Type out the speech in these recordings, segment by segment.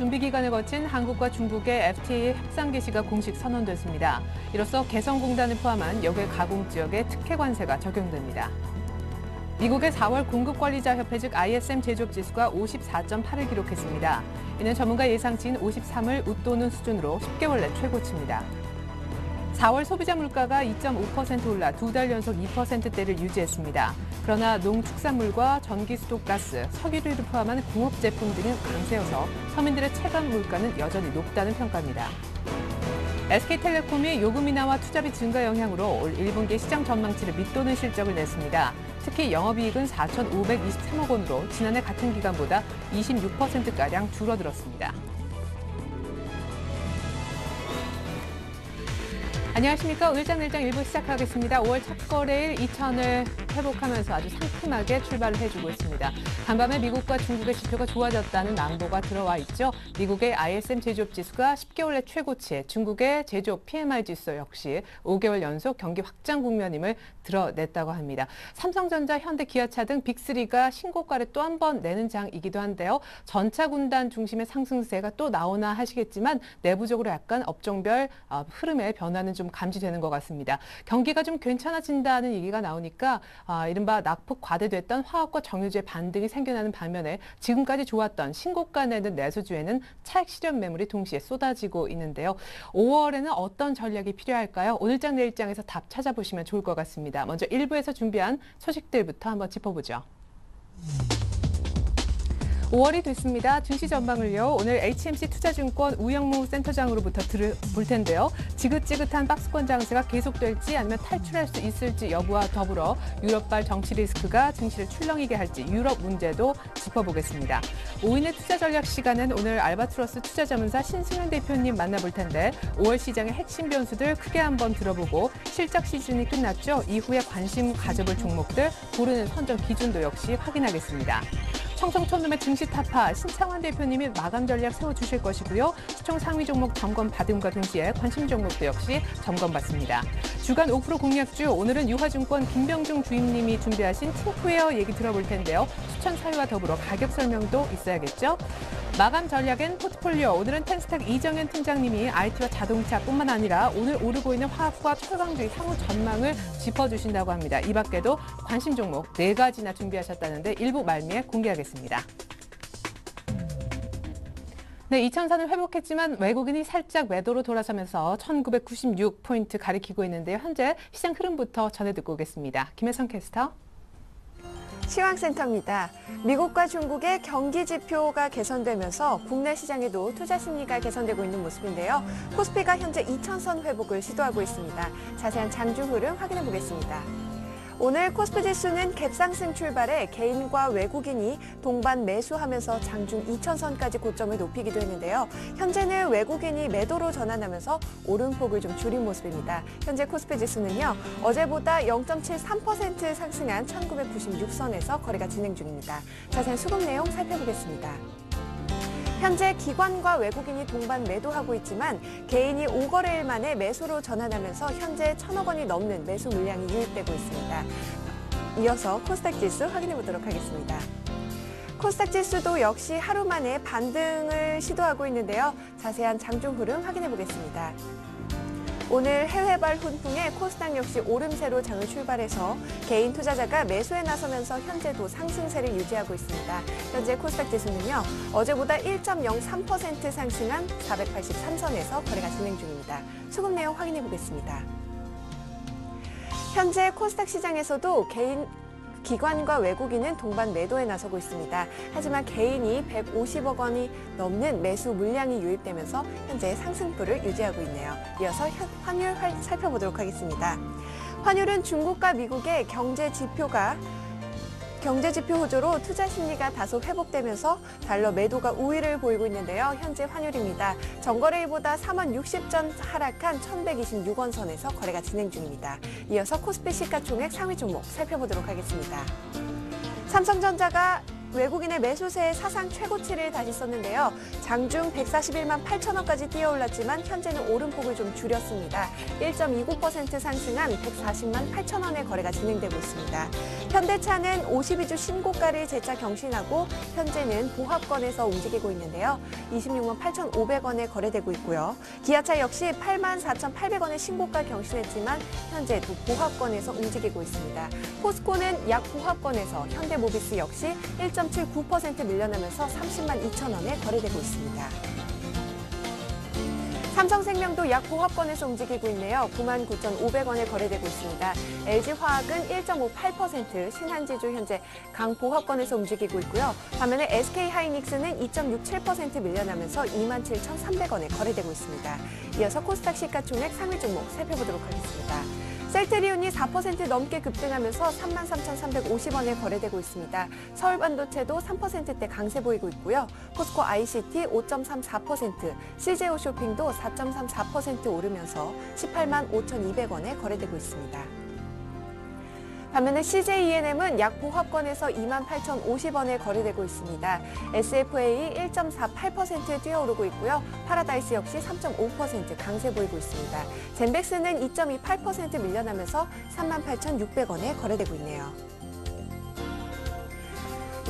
준비 기간을 거친 한국과 중국의 FTA 협상 개시가 공식 선언됐습니다. 이로써 개성공단을 포함한 역외 가공 지역에 특혜 관세가 적용됩니다. 미국의 4월 공급관리자협회 즉 ISM 제조업지수가 54.8을 기록했습니다. 이는 전문가 예상치인 53을 웃도는 수준으로 10개월 내 최고치입니다. 4월 소비자 물가가 2.5% 올라 두 달 연속 2%대를 유지했습니다. 그러나 농축산물과 전기수도가스, 석유를 포함한 공업 제품 등은 강세여서 서민들의 체감 물가는 여전히 높다는 평가입니다. SK텔레콤이 요금 인하와 투자비 증가 영향으로 올 1분기 시장 전망치를 밑도는 실적을 냈습니다. 특히 영업이익은 4,523억 원으로 지난해 같은 기간보다 26%가량 줄어들었습니다. 안녕하십니까. 오늘장 내일장 1부 시작하겠습니다. 5월 첫 거래일 2000을 회복하면서 아주 상큼하게 출발을 해주고 있습니다. 간밤에 미국과 중국의 지표가 좋아졌다는 안보가 들어와 있죠. 미국의 ISM 제조업 지수가 10개월 내 최고치에 중국의 제조업 PMI 지수 역시 5개월 연속 경기 확장 국면임을 드러냈다고 합니다. 삼성전자, 현대, 기아차 등 빅3가 신고가를 또 한 번 내는 장이기도 한데요. 전차 군단 중심의 상승세가 또 나오나 하시겠지만 내부적으로 약간 업종별 흐름의 변화는 좀 감지되는 것 같습니다. 경기가 좀 괜찮아진다는 얘기가 나오니까 이른바 낙폭 과대됐던 화학과 정유주의 반등이 생겨나는 반면에 지금까지 좋았던 신고가 내는 내수주에는 차익 실현 매물이 동시에 쏟아지고 있는데요. 5월에는 어떤 전략이 필요할까요? 오늘장 내일장에서 답 찾아보시면 좋을 것 같습니다. 먼저 1부에서 준비한 소식들부터 한번 짚어보죠. 5월이 됐습니다. 증시 전망을요. 오늘 HMC투자증권 우영무 센터장으로부터 볼 텐데요. 지긋지긋한 박스권 장세가 계속될지 아니면 탈출할 수 있을지 여부와 더불어 유럽발 정치 리스크가 증시를 출렁이게 할지 유럽 문제도 짚어보겠습니다. 5인의 투자 전략 시간은 오늘 알바트로스 투자자문사 신승용 대표님 만나볼 텐데 5월 시장의 핵심 변수들 크게 한번 들어보고 실적 시즌이 끝났죠. 이후에 관심 가져볼 종목들 고르는 선정 기준도 역시 확인하겠습니다. 청청촌놈의 증시 타파, 신창환 대표님이 마감 전략 세워주실 것이고요. 시총 상위 종목 점검 받음과 동시에 관심 종목도 역시 점검받습니다. 주간 5% 공략주, 오늘은 유화증권 김병중 주임님이 준비하신 팅크웨어 얘기 들어볼 텐데요. 추천 사유와 더불어 가격 설명도 있어야겠죠. 마감 전략엔 포트폴리오, 오늘은 텐스탁 이정현 팀장님이 IT와 자동차뿐만 아니라 오늘 오르고 있는 화학과 철강주의 향후 전망을 짚어주신다고 합니다. 이 밖에도 관심 종목 4가지나 준비하셨다는데 일부 말미에 공개하겠습니다. 네, 2004는 회복했지만 외국인이 살짝 매도로 돌아서면서 1996포인트 가리키고 있는데요. 현재 시장 흐름부터 전해 듣고 오겠습니다. 김혜선 캐스터. 시황센터입니다. 미국과 중국의 경기 지표가 개선되면서 국내 시장에도 투자 심리가 개선되고 있는 모습인데요. 코스피가 현재 2000선 회복을 시도하고 있습니다. 자세한 장중 흐름 확인해 보겠습니다. 오늘 코스피 지수는 갭상승 출발에 개인과 외국인이 동반 매수하면서 장중 2000선까지 고점을 높이기도 했는데요. 현재는 외국인이 매도로 전환하면서 오름폭을 좀 줄인 모습입니다. 현재 코스피 지수는요, 어제보다 0.73% 상승한 1996선에서 거래가 진행 중입니다. 자세한 수급 내용 살펴보겠습니다. 현재 기관과 외국인이 동반 매도하고 있지만 개인이 5거래일 만에 매수로 전환하면서 현재 1000억 원이 넘는 매수 물량이 유입되고 있습니다. 이어서 코스닥 지수 확인해 보도록 하겠습니다. 코스닥 지수도 역시 하루 만에 반등을 시도하고 있는데요. 자세한 장중 흐름 확인해 보겠습니다. 오늘 해외발 훈풍에 코스닥 역시 오름세로 장을 출발해서 개인 투자자가 매수에 나서면서 현재도 상승세를 유지하고 있습니다. 현재 코스닥 지수는요, 어제보다 1.03% 상승한 483선에서 거래가 진행 중입니다. 수급 내용 확인해 보겠습니다. 현재 코스닥 시장에서도 기관과 외국인은 동반 매도에 나서고 있습니다. 하지만 개인이 150억 원이 넘는 매수 물량이 유입되면서 현재 상승폭을 유지하고 있네요. 이어서 환율 살펴보도록 하겠습니다. 환율은 중국과 미국의 경제 지표 호조로 투자 심리가 다소 회복되면서 달러 매도가 우위를 보이고 있는데요. 현재 환율입니다. 전거래일보다 3원 60전 하락한 1126원 선에서 거래가 진행 중입니다. 이어서 코스피 시가총액 상위 종목 살펴보도록 하겠습니다. 삼성전자가 외국인의 매수세에 사상 최고치를 다시 썼는데요. 장중 141만 8천 원까지 뛰어올랐지만 현재는 오름폭을 좀 줄였습니다. 1.29% 상승한 140만 8천 원의 거래가 진행되고 있습니다. 현대차는 52주 신고가를 재차 경신하고 현재는 보합권에서 움직이고 있는데요. 26만 8,500원에 거래되고 있고요. 기아차 역시 8만 4,800원의 신고가 경신했지만 현재도 보합권에서 움직이고 있습니다. 포스코는 약 보합권에서 현대모비스 역시 1.79% 밀려나면서 30만 2천 원에 거래되고 있습니다. 삼성생명도 약 보합권에서 움직이고 있네요. 9만 9,500원에 거래되고 있습니다. LG화학은 1.58%, 신한지주 현재 강보합권에서 움직이고 있고요. 반면에 SK하이닉스는 2.67% 밀려나면서 2만 7,300원에 거래되고 있습니다. 이어서 코스닥 시가총액 3일 종목 살펴보도록 하겠습니다. 셀트리온이 4% 넘게 급등하면서 33,350원에 거래되고 있습니다. 서울반도체도 3%대 강세 보이고 있고요. 포스코ICT 5.34%, CJ오쇼핑도 4.34% 오르면서 18만 5,200원에 거래되고 있습니다. 반면에 CJENM은 약 보합권에서 28,050원에 거래되고 있습니다. SFA 1.48%에 뛰어오르고 있고요. 파라다이스 역시 3.5% 강세 보이고 있습니다. 젠백스는 2.28% 밀려나면서 38,600원에 거래되고 있네요.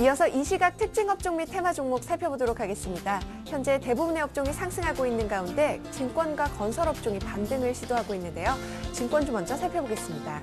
이어서 이 시각 특징 업종 및 테마 종목 살펴보도록 하겠습니다. 현재 대부분의 업종이 상승하고 있는 가운데 증권과 건설 업종이 반등을 시도하고 있는데요. 증권주 먼저 살펴보겠습니다.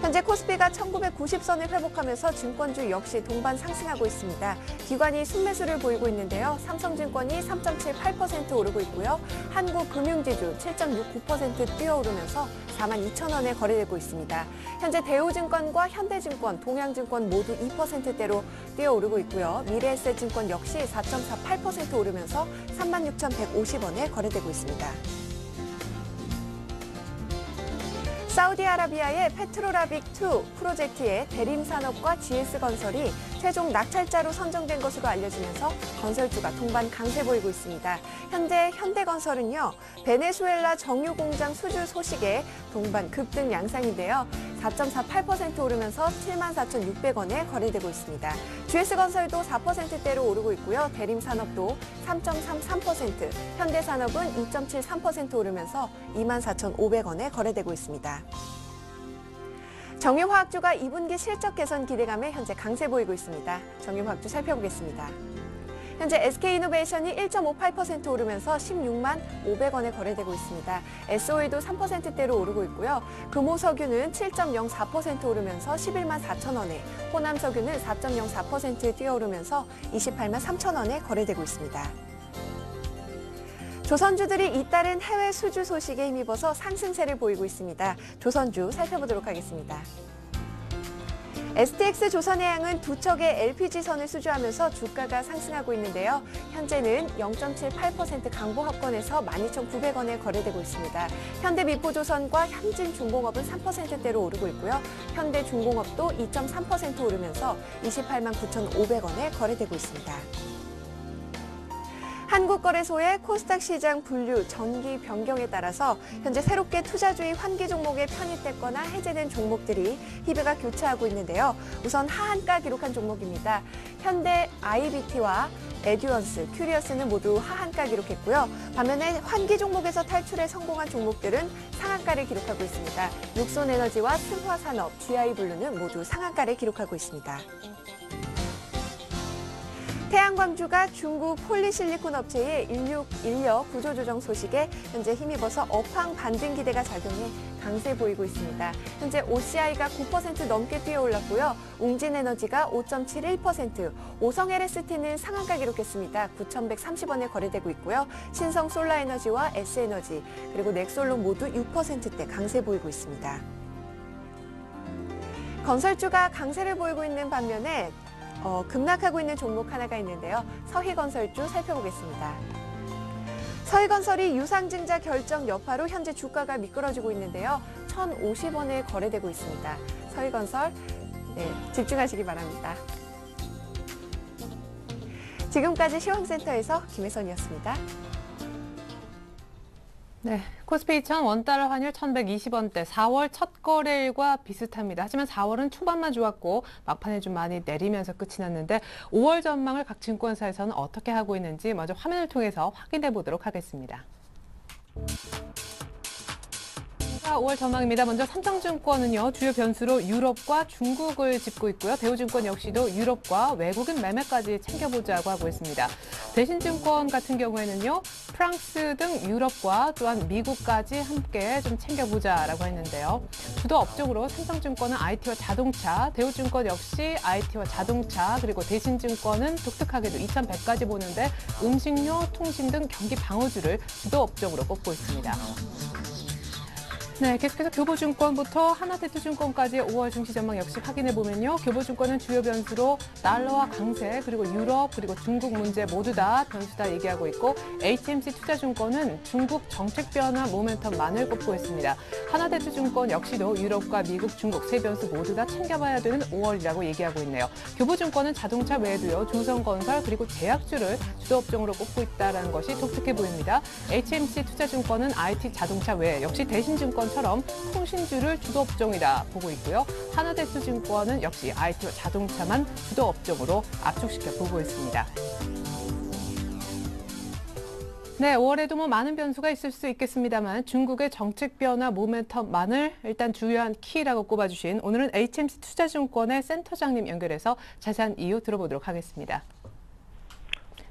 현재 코스피가 1990선을 회복하면서 증권주 역시 동반 상승하고 있습니다. 기관이 순매수를 보이고 있는데요. 삼성증권이 3.78% 오르고 있고요. 한국금융지주 7.69% 뛰어오르면서 4만 2천 원에 거래되고 있습니다. 현재 대우증권과 현대증권, 동양증권 모두 2%대로 뛰어오르고 있고요. 미래에셋증권 역시 4.48% 오르면서 3만 6,150원에 거래되고 있습니다. 사우디아라비아의 페트로라빅2 프로젝트의 대림산업과 GS건설이 최종 낙찰자로 선정된 것으로 알려지면서 건설주가 동반 강세 보이고 있습니다. 현재 현대건설은요, 베네수엘라 정유공장 수주 소식에 동반 급등 양상인데요. 4.48% 오르면서 74,600원에 거래되고 있습니다. GS건설도 4%대로 오르고 있고요. 대림산업도 3.33%, 현대산업은 2.73% 오르면서 24,500원에 거래되고 있습니다. 정유화학주가 2분기 실적 개선 기대감에 현재 강세 보이고 있습니다. 정유화학주 살펴보겠습니다. 현재 SK이노베이션이 1.58% 오르면서 16만 500원에 거래되고 있습니다. SOE도 3%대로 오르고 있고요. 금호석유는 7.04% 오르면서 11만 4천 원에, 호남석유는 4.04% 뛰어오르면서 28만 3천 원에 거래되고 있습니다. 조선주들이 잇따른 해외 수주 소식에 힘입어서 상승세를 보이고 있습니다. 조선주 살펴보도록 하겠습니다. STX 조선해양은 두 척의 LPG선을 수주하면서 주가가 상승하고 있는데요. 현재는 0.78% 강보합권에서 12,900원에 거래되고 있습니다. 현대미포조선과 현진중공업은 3%대로 오르고 있고요. 현대중공업도 2.3% 오르면서 28만 9,500원에 거래되고 있습니다. 한국거래소의 코스닥 시장 분류 전기 변경에 따라서 현재 새롭게 투자주의 환기 종목에 편입됐거나 해제된 종목들이 희배가 교차하고 있는데요. 우선 하한가 기록한 종목입니다. 현대 IBT와 에듀언스, 큐리어스는 모두 하한가 기록했고요. 반면에 환기 종목에서 탈출에 성공한 종목들은 상한가를 기록하고 있습니다. 육손에너지와 승화산업, GI블루는 모두 상한가를 기록하고 있습니다. 태양광주가 중국 폴리실리콘 업체의 인력 구조조정 소식에 현재 힘입어서 업황 반등 기대가 작용해 강세 보이고 있습니다. 현재 OCI가 9% 넘게 뛰어올랐고요. 웅진에너지가 5.71%, 오성LST는 상한가 기록했습니다. 9,130원에 거래되고 있고요. 신성솔라에너지와 S에너지, 그리고 넥솔론 모두 6%대 강세 보이고 있습니다. 건설주가 강세를 보이고 있는 반면에 급락하고 있는 종목 하나가 있는데요. 서희건설주 살펴보겠습니다. 서희건설이 유상증자 결정 여파로 현재 주가가 미끄러지고 있는데요. 1,050원에 거래되고 있습니다. 서희건설, 집중하시기 바랍니다. 지금까지 시황센터에서 김혜선이었습니다. 네, 코스피 2000원 달러 환율 1120원대 4월 첫 거래일과 비슷합니다. 하지만 4월은 초반만 좋았고 막판에 좀 많이 내리면서 끝이 났는데 5월 전망을 각 증권사에서는 어떻게 하고 있는지 먼저 화면을 통해서 확인해 보도록 하겠습니다. 5월 전망입니다. 먼저 삼성증권은요, 주요 변수로 유럽과 중국을 짚고 있고요. 대우증권 역시도 유럽과 외국인 매매까지 챙겨보자고 하고 있습니다. 대신증권 같은 경우에는요, 프랑스 등 유럽과 또한 미국까지 함께 좀 챙겨보자라고 했는데요. 주도 업종으로 삼성증권은 IT와 자동차, 대우증권 역시 IT와 자동차, 그리고 대신증권은 독특하게도 2100까지 보는데 음식료, 통신 등 경기 방어주를 주도 업종으로 꼽고 있습니다. 네, 계속해서 교보증권부터 하나투어증권까지 5월 증시 전망 역시 확인해 보면요. 교보증권은 주요 변수로 달러와 강세, 그리고 유럽, 그리고 중국 문제 모두 다 변수다 얘기하고 있고, HMC투자증권은 중국 정책 변화 모멘텀만을 꼽고 있습니다. 하나투어증권 역시도 유럽과 미국, 중국 세 변수 모두 다 챙겨봐야 되는 5월이라고 얘기하고 있네요. 교보증권은 자동차 외에도요, 조선건설 그리고 제약주를 주도 업종으로 꼽고 있다는 것이 독특해 보입니다. HMC투자증권은 IT 자동차 외에 역시 대신증권 처럼 통신주를 주도업종이다 보고 있고요. 하나투어증권은 역시 IT와 자동차만 주도업종으로 압축시켜 보고 있습니다. 네, 5월에도 뭐 많은 변수가 있을 수 있겠습니다만 중국의 정책 변화 모멘텀만을 일단 중요한 키라고 꼽아주신 오늘은 HMC투자증권의 센터장님 연결해서 자세한 이유 들어보도록 하겠습니다.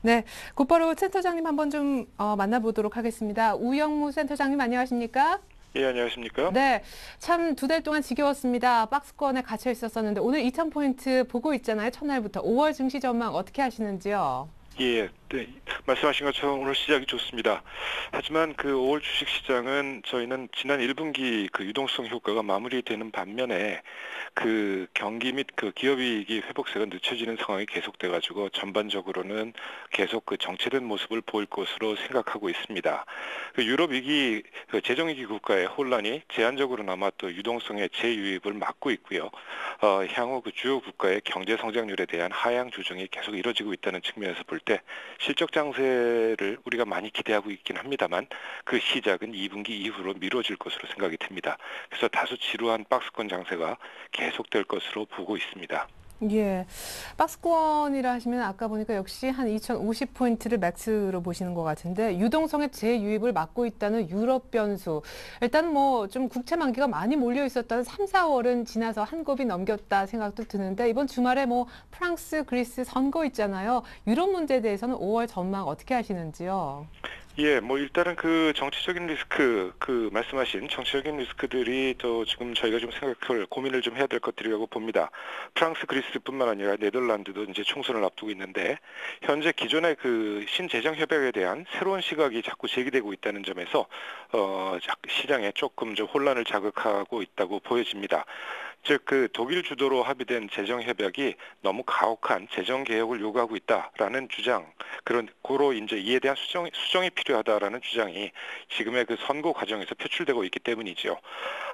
네, 곧바로 센터장님 한번 좀 만나보도록 하겠습니다. 우영무 센터장님 안녕하십니까? 예, 안녕하십니까? 네, 참 두 달 동안 지겨웠습니다. 박스권에 갇혀 있었었는데 오늘 2000포인트 보고 있잖아요. 첫날부터 5월 증시 전망 어떻게 하시는지요? 예, 네, 말씀하신 것처럼 오늘 시작이 좋습니다. 하지만 그 5월 주식시장은 저희는 지난 1분기 그 유동성 효과가 마무리되는 반면에 그 경기 및 그 기업이익이 회복세가 늦춰지는 상황이 계속돼가지고 전반적으로는 계속 그 정체된 모습을 보일 것으로 생각하고 있습니다. 그 유럽위기, 그 재정위기 국가의 혼란이 제한적으로나마 또 유동성의 재유입을 막고 있고요. 향후 그 주요 국가의 경제 성장률에 대한 하향 조정이 계속 이뤄지고 있다는 측면에서 볼 때 실적 장세를 우리가 많이 기대하고 있긴 합니다만 그 시작은 2분기 이후로 미뤄질 것으로 생각이 됩니다. 그래서 다소 지루한 박스권 장세가 계속될 것으로 보고 있습니다. 예, 박스권이라 하시면 아까 보니까 역시 한 2050포인트를 맥스로 보시는 것 같은데 유동성의 재유입을 막고 있다는 유럽 변수. 일단 뭐 좀 국채 만기가 많이 몰려 있었던 3, 4월은 지나서 한 곱이 넘겼다 생각도 드는데 이번 주말에 뭐 프랑스, 그리스 선거 있잖아요. 유럽 문제에 대해서는 5월 전망 어떻게 하시는지요? 예, 뭐 일단은 그 정치적인 리스크, 그 말씀하신 정치적인 리스크들이 또 지금 저희가 좀 생각을 고민을 좀 해야 될 것들이라고 봅니다. 프랑스, 그리스뿐만 아니라 네덜란드도 이제 총선을 앞두고 있는데 현재 기존의 그 신재정 협약에 대한 새로운 시각이 자꾸 제기되고 있다는 점에서 시장에 조금 좀 혼란을 자극하고 있다고 보여집니다. 즉 그 독일 주도로 합의된 재정 협약이 너무 가혹한 재정 개혁을 요구하고 있다라는 주장, 그런 고로 이제 이에 대한 수정이 필요하다라는 주장이 지금의 그 선거 과정에서 표출되고 있기 때문이지요.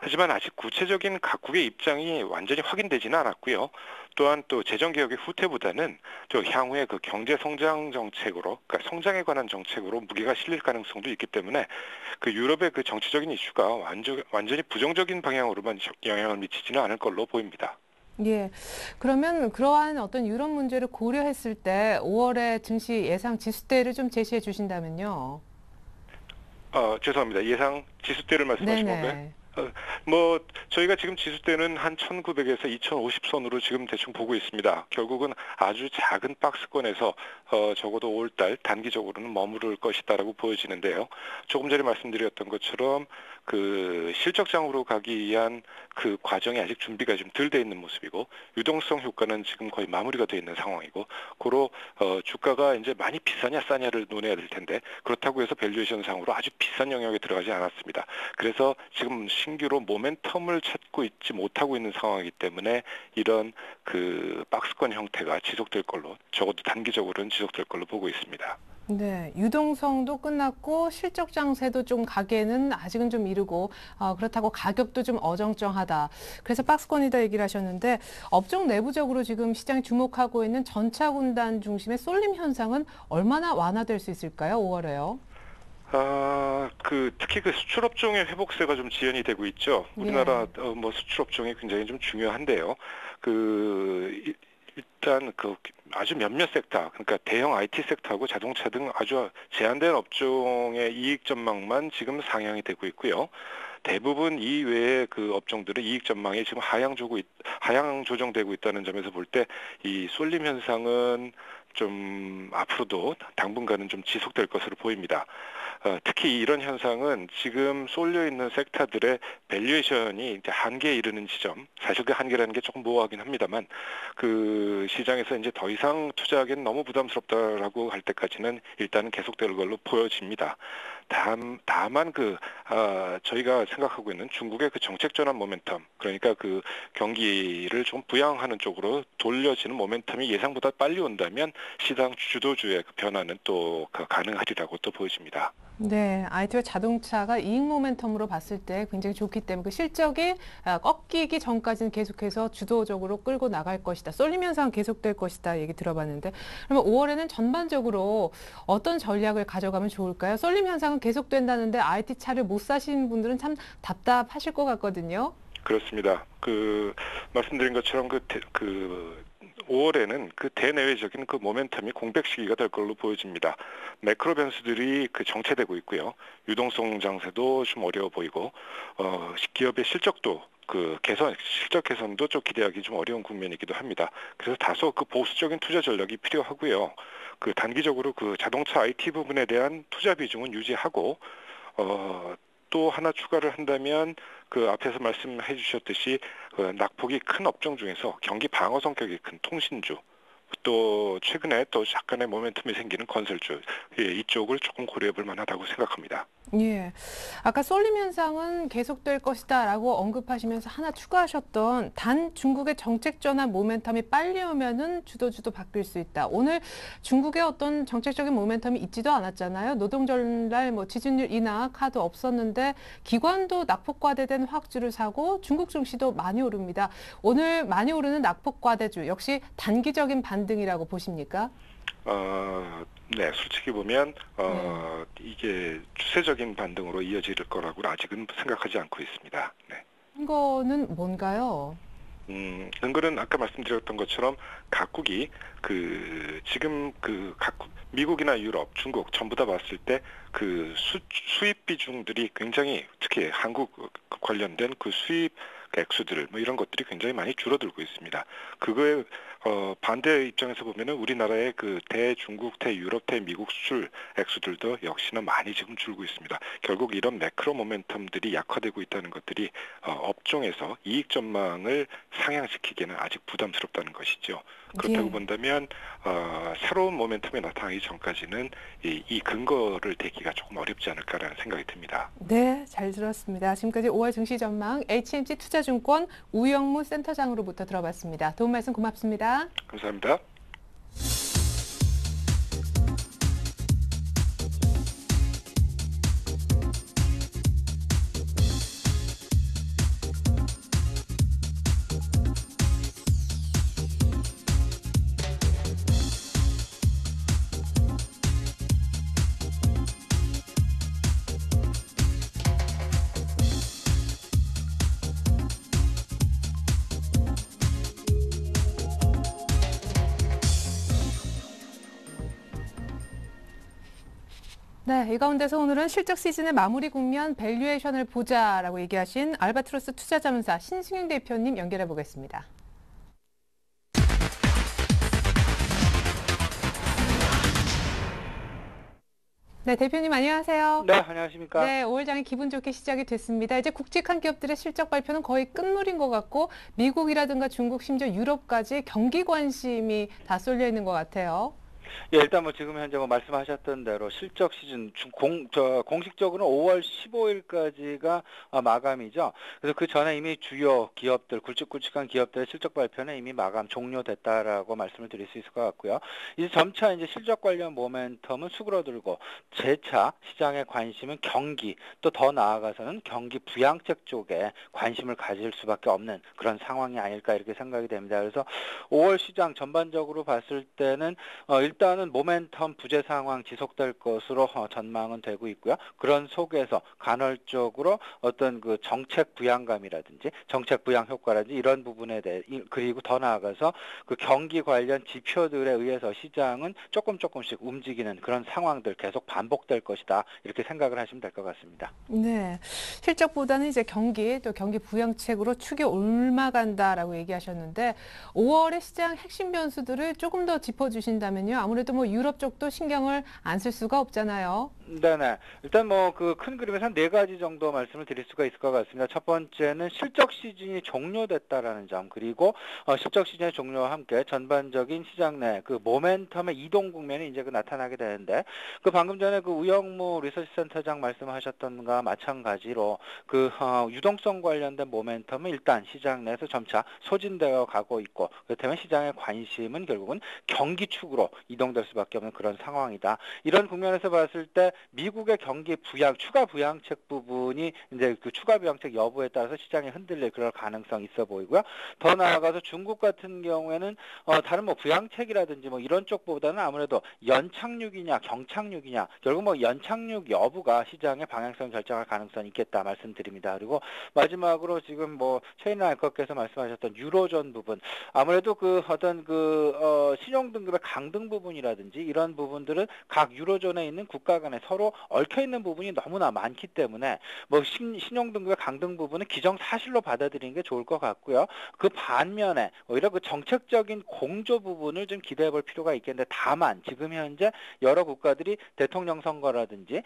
하지만 아직 구체적인 각국의 입장이 완전히 확인되지는 않았고요. 또한 또 재정 개혁의 후퇴보다는 또 향후에 그 경제 성장 정책으로, 그러니까 성장에 관한 정책으로 무게가 실릴 가능성도 있기 때문에 그 유럽의 그 정치적인 이슈가 완전히 부정적인 방향으로만 영향을 미치지는 않을 걸로 보입니다. 예, 그러면 그러한 어떤 유럽 문제를 고려했을 때 5월의 증시 예상 지수대를 좀 제시해 주신다면요. 죄송합니다. 예상 지수대를 말씀하신 건가요? 뭐 저희가 지금 지수대는 한 1900에서 2050 선으로 지금 대충 보고 있습니다. 결국은 아주 작은 박스권에서 적어도 5월달 단기적으로는 머무를 것이다라고 보여지는데요. 조금 전에 말씀드렸던 것처럼 그 실적장으로 가기 위한 그 과정이 아직 준비가 좀 덜 돼 있는 모습이고 유동성 효과는 지금 거의 마무리가 돼 있는 상황이고 고로 주가가 이제 많이 비싸냐 싸냐를 논해야 될 텐데 그렇다고 해서 밸류에이션 상으로 아주 비싼 영역에 들어가지 않았습니다. 그래서 지금 신규로 모멘텀을 찾고 있지 못하고 있는 상황이기 때문에 이런 그 박스권 형태가 지속될 걸로, 적어도 단기적으로는 지속될 걸로 보고 있습니다. 네, 유동성도 끝났고 실적 장세도 좀 가기에는 아직은 좀 이르고 그렇다고 가격도 좀 어정쩡하다. 그래서 박스권이다 얘기를 하셨는데 업종 내부적으로 지금 시장이 주목하고 있는 전차군단 중심의 쏠림 현상은 얼마나 완화될 수 있을까요? 5월에요. 특히 그 수출업종의 회복세가 좀 지연이 되고 있죠. 우리나라 예. 수출업종이 굉장히 좀 중요한데요. 일단 아주 몇몇 섹터, 그러니까 대형 IT 섹터하고 자동차 등 아주 제한된 업종의 이익 전망만 지금 상향이 되고 있고요. 대부분 이 외의 그 업종들은 이익 전망이 지금 하향 조정되고 있다는 점에서 볼 때 이 쏠림 현상은 좀 앞으로도 당분간은 좀 지속될 것으로 보입니다. 특히 이런 현상은 지금 쏠려 있는 섹터들의 밸류에이션이 이제 한계에 이르는 지점, 사실 그 한계라는 게 조금 모호하긴 합니다만 그 시장에서 이제 더 이상 투자하기엔 너무 부담스럽다라고 할 때까지는 일단은 계속될 걸로 보여집니다. 다만 저희가 생각하고 있는 중국의 그 정책 전환 모멘텀, 그러니까 그 경기를 좀 부양하는 쪽으로 돌려지는 모멘텀이 예상보다 빨리 온다면 시장 주도주의 변화는 또 가능하리라고 또 보여집니다. 네, IT와 자동차가 이익 모멘텀으로 봤을 때 굉장히 좋기 때문에 그 실적이 꺾이기 전까지는 계속해서 주도적으로 끌고 나갈 것이다. 쏠림 현상 계속될 것이다 얘기 들어봤는데 그러면 5월에는 전반적으로 어떤 전략을 가져가면 좋을까요? 쏠림 현상은 계속된다는데 IT 차를 못 사신 분들은 참 답답하실 것 같거든요. 그렇습니다. 말씀드린 것처럼 5월에는 그 대내외적인 그 모멘텀이 공백 시기가 될 걸로 보여집니다. 매크로 변수들이 정체되고 있고요. 유동성 장세도 좀 어려워 보이고, 기업의 실적도 실적 개선도 좀 기대하기 좀 어려운 국면이기도 합니다. 그래서 다소 보수적인 투자 전략이 필요하고요. 단기적으로 자동차 IT 부분에 대한 투자 비중은 유지하고, 또 하나 추가를 한다면 앞에서 말씀해 주셨듯이 낙폭이 큰 업종 중에서 경기 방어 성격이 큰 통신주, 또 최근에 또 약간의 모멘텀이 생기는 건설주, 이쪽을 조금 고려해 볼 만하다고 생각합니다. 예, 아까 쏠림 현상은 계속될 것이다 라고 언급하시면서 하나 추가하셨던 단 중국의 정책 전환 모멘텀이 빨리 오면은 주도주도 바뀔 수 있다. 오늘 중국의 어떤 정책적인 모멘텀이 있지도 않았잖아요. 노동절날 지준율 인하 카드 없었는데 기관도 낙폭과대된 화학주를 사고 중국 증시도 많이 오릅니다. 오늘 많이 오르는 낙폭과대주 역시 단기적인 반등이라고 보십니까? 네, 솔직히 보면 이게 추세적인 반등으로 이어질 거라고는 아직은 생각하지 않고 있습니다. 네. 이거는 뭔가요? 이거는 아까 말씀드렸던 것처럼 각국이 지금 각국 미국이나 유럽, 중국 전부 다 봤을 때 수입 비중들이 굉장히 특히 한국 관련된 수입 액수들 이런 것들이 굉장히 많이 줄어들고 있습니다. 그거에 반대 입장에서 보면은 우리나라의 대중국, 대유럽, 대미국 수출 액수들도 역시나 많이 지금 줄고 있습니다. 결국 이런 매크로 모멘텀들이 약화되고 있다는 것들이 업종에서 이익 전망을 상향시키기에는 아직 부담스럽다는 것이죠. 그렇다고 예. 본다면 새로운 모멘텀이 나타나기 전까지는 이 근거를 대기가 조금 어렵지 않을까라는 생각이 듭니다. 네, 잘 들었습니다. 지금까지 5월 증시 전망 HMC투자증권 우영무 센터장으로부터 들어봤습니다. 도움 말씀 고맙습니다. 감사합니다. 네, 이 가운데서 오늘은 실적 시즌의 마무리 국면 밸류에이션을 보자라고 얘기하신 알바트로스 투자자문사 신승용 대표님 연결해 보겠습니다. 네, 대표님 안녕하세요. 네, 안녕하십니까. 네, 오늘장이 기분 좋게 시작이 됐습니다. 이제 국직한 기업들의 실적 발표는 거의 끝물인 것 같고 미국이라든가 중국 심지어 유럽까지 경기 관심이 다 쏠려 있는 것 같아요. 예, 일단 지금 현재 말씀하셨던 대로 실적 시즌 공식적으로는 5월 15일까지가 마감이죠. 그래서 그 전에 이미 주요 기업들, 굵직굵직한 기업들의 실적 발표는 이미 마감 종료됐다라고 말씀을 드릴 수 있을 것 같고요. 이제 점차 이제 실적 관련 모멘텀은 수그러들고 재차 시장의 관심은 경기, 또 더 나아가서는 경기 부양책 쪽에 관심을 가질 수밖에 없는 그런 상황이 아닐까 이렇게 생각이 됩니다. 그래서 5월 시장 전반적으로 봤을 때는 일단은 모멘텀 부재 상황 지속될 것으로 전망은 되고 있고요. 그런 속에서 간헐적으로 어떤 그 정책 부양감이라든지 정책 부양 효과라든지 이런 부분에 대해, 그리고 더 나아가서 그 경기 관련 지표들에 의해서 시장은 조금씩 움직이는 그런 상황들 계속 반복될 것이다, 이렇게 생각을 하시면 될 것 같습니다. 네, 실적보다는 이제 경기, 또 경기 부양책으로 축이 옮아간다라고 얘기하셨는데 5월의 시장 핵심 변수들을 조금 더 짚어주신다면요. 아무래도 뭐 유럽 쪽도 신경을 안 쓸 수가 없잖아요. 네네. 일단 뭐 그 큰 그림에서 한 4가지 정도 말씀을 드릴 수가 있을 것 같습니다. 첫 번째는 실적 시즌이 종료됐다라는 점, 그리고 실적 시즌의 종료와 함께 전반적인 시장 내 그 모멘텀의 이동 국면이 이제 그 나타나게 되는데, 그 방금 전에 그 우영무 리서치센터장 말씀하셨던가 마찬가지로 그 유동성 관련된 모멘텀은 일단 시장 내에서 점차 소진되어 가고 있고, 그렇다면 시장의 관심은 결국은 경기 축으로 이동될 수밖에 없는 그런 상황이다. 이런 국면에서 봤을 때 미국의 경기 부양, 추가 부양책 부분이 이제 그 추가 부양책 여부에 따라서 시장이 흔들릴 그럴 가능성 있어 보이고요. 더 나아가서 중국 같은 경우에는 다른 뭐 부양책이라든지 뭐 이런 쪽보다는 아무래도 연착륙이냐 경착륙이냐, 결국 뭐 연착륙 여부가 시장의 방향성 결정할 가능성이 있겠다 말씀드립니다. 그리고 마지막으로 지금 뭐 최인하 앵커께서 말씀하셨던 유로존 부분, 아무래도 그 어떤 그 신용 등급의 강등 부분이라든지 이런 부분들은 각 유로존에 있는 국가 간에 서로 얽혀 있는 부분이 너무나 많기 때문에 뭐 신용 등급의 강등 부분은 기정 사실로 받아들이는 게 좋을 것 같고요. 그 반면에 오히려 그 정책적인 공조 부분을 좀 기대해 볼 필요가 있겠는데, 다만 지금 현재 여러 국가들이 대통령 선거라든지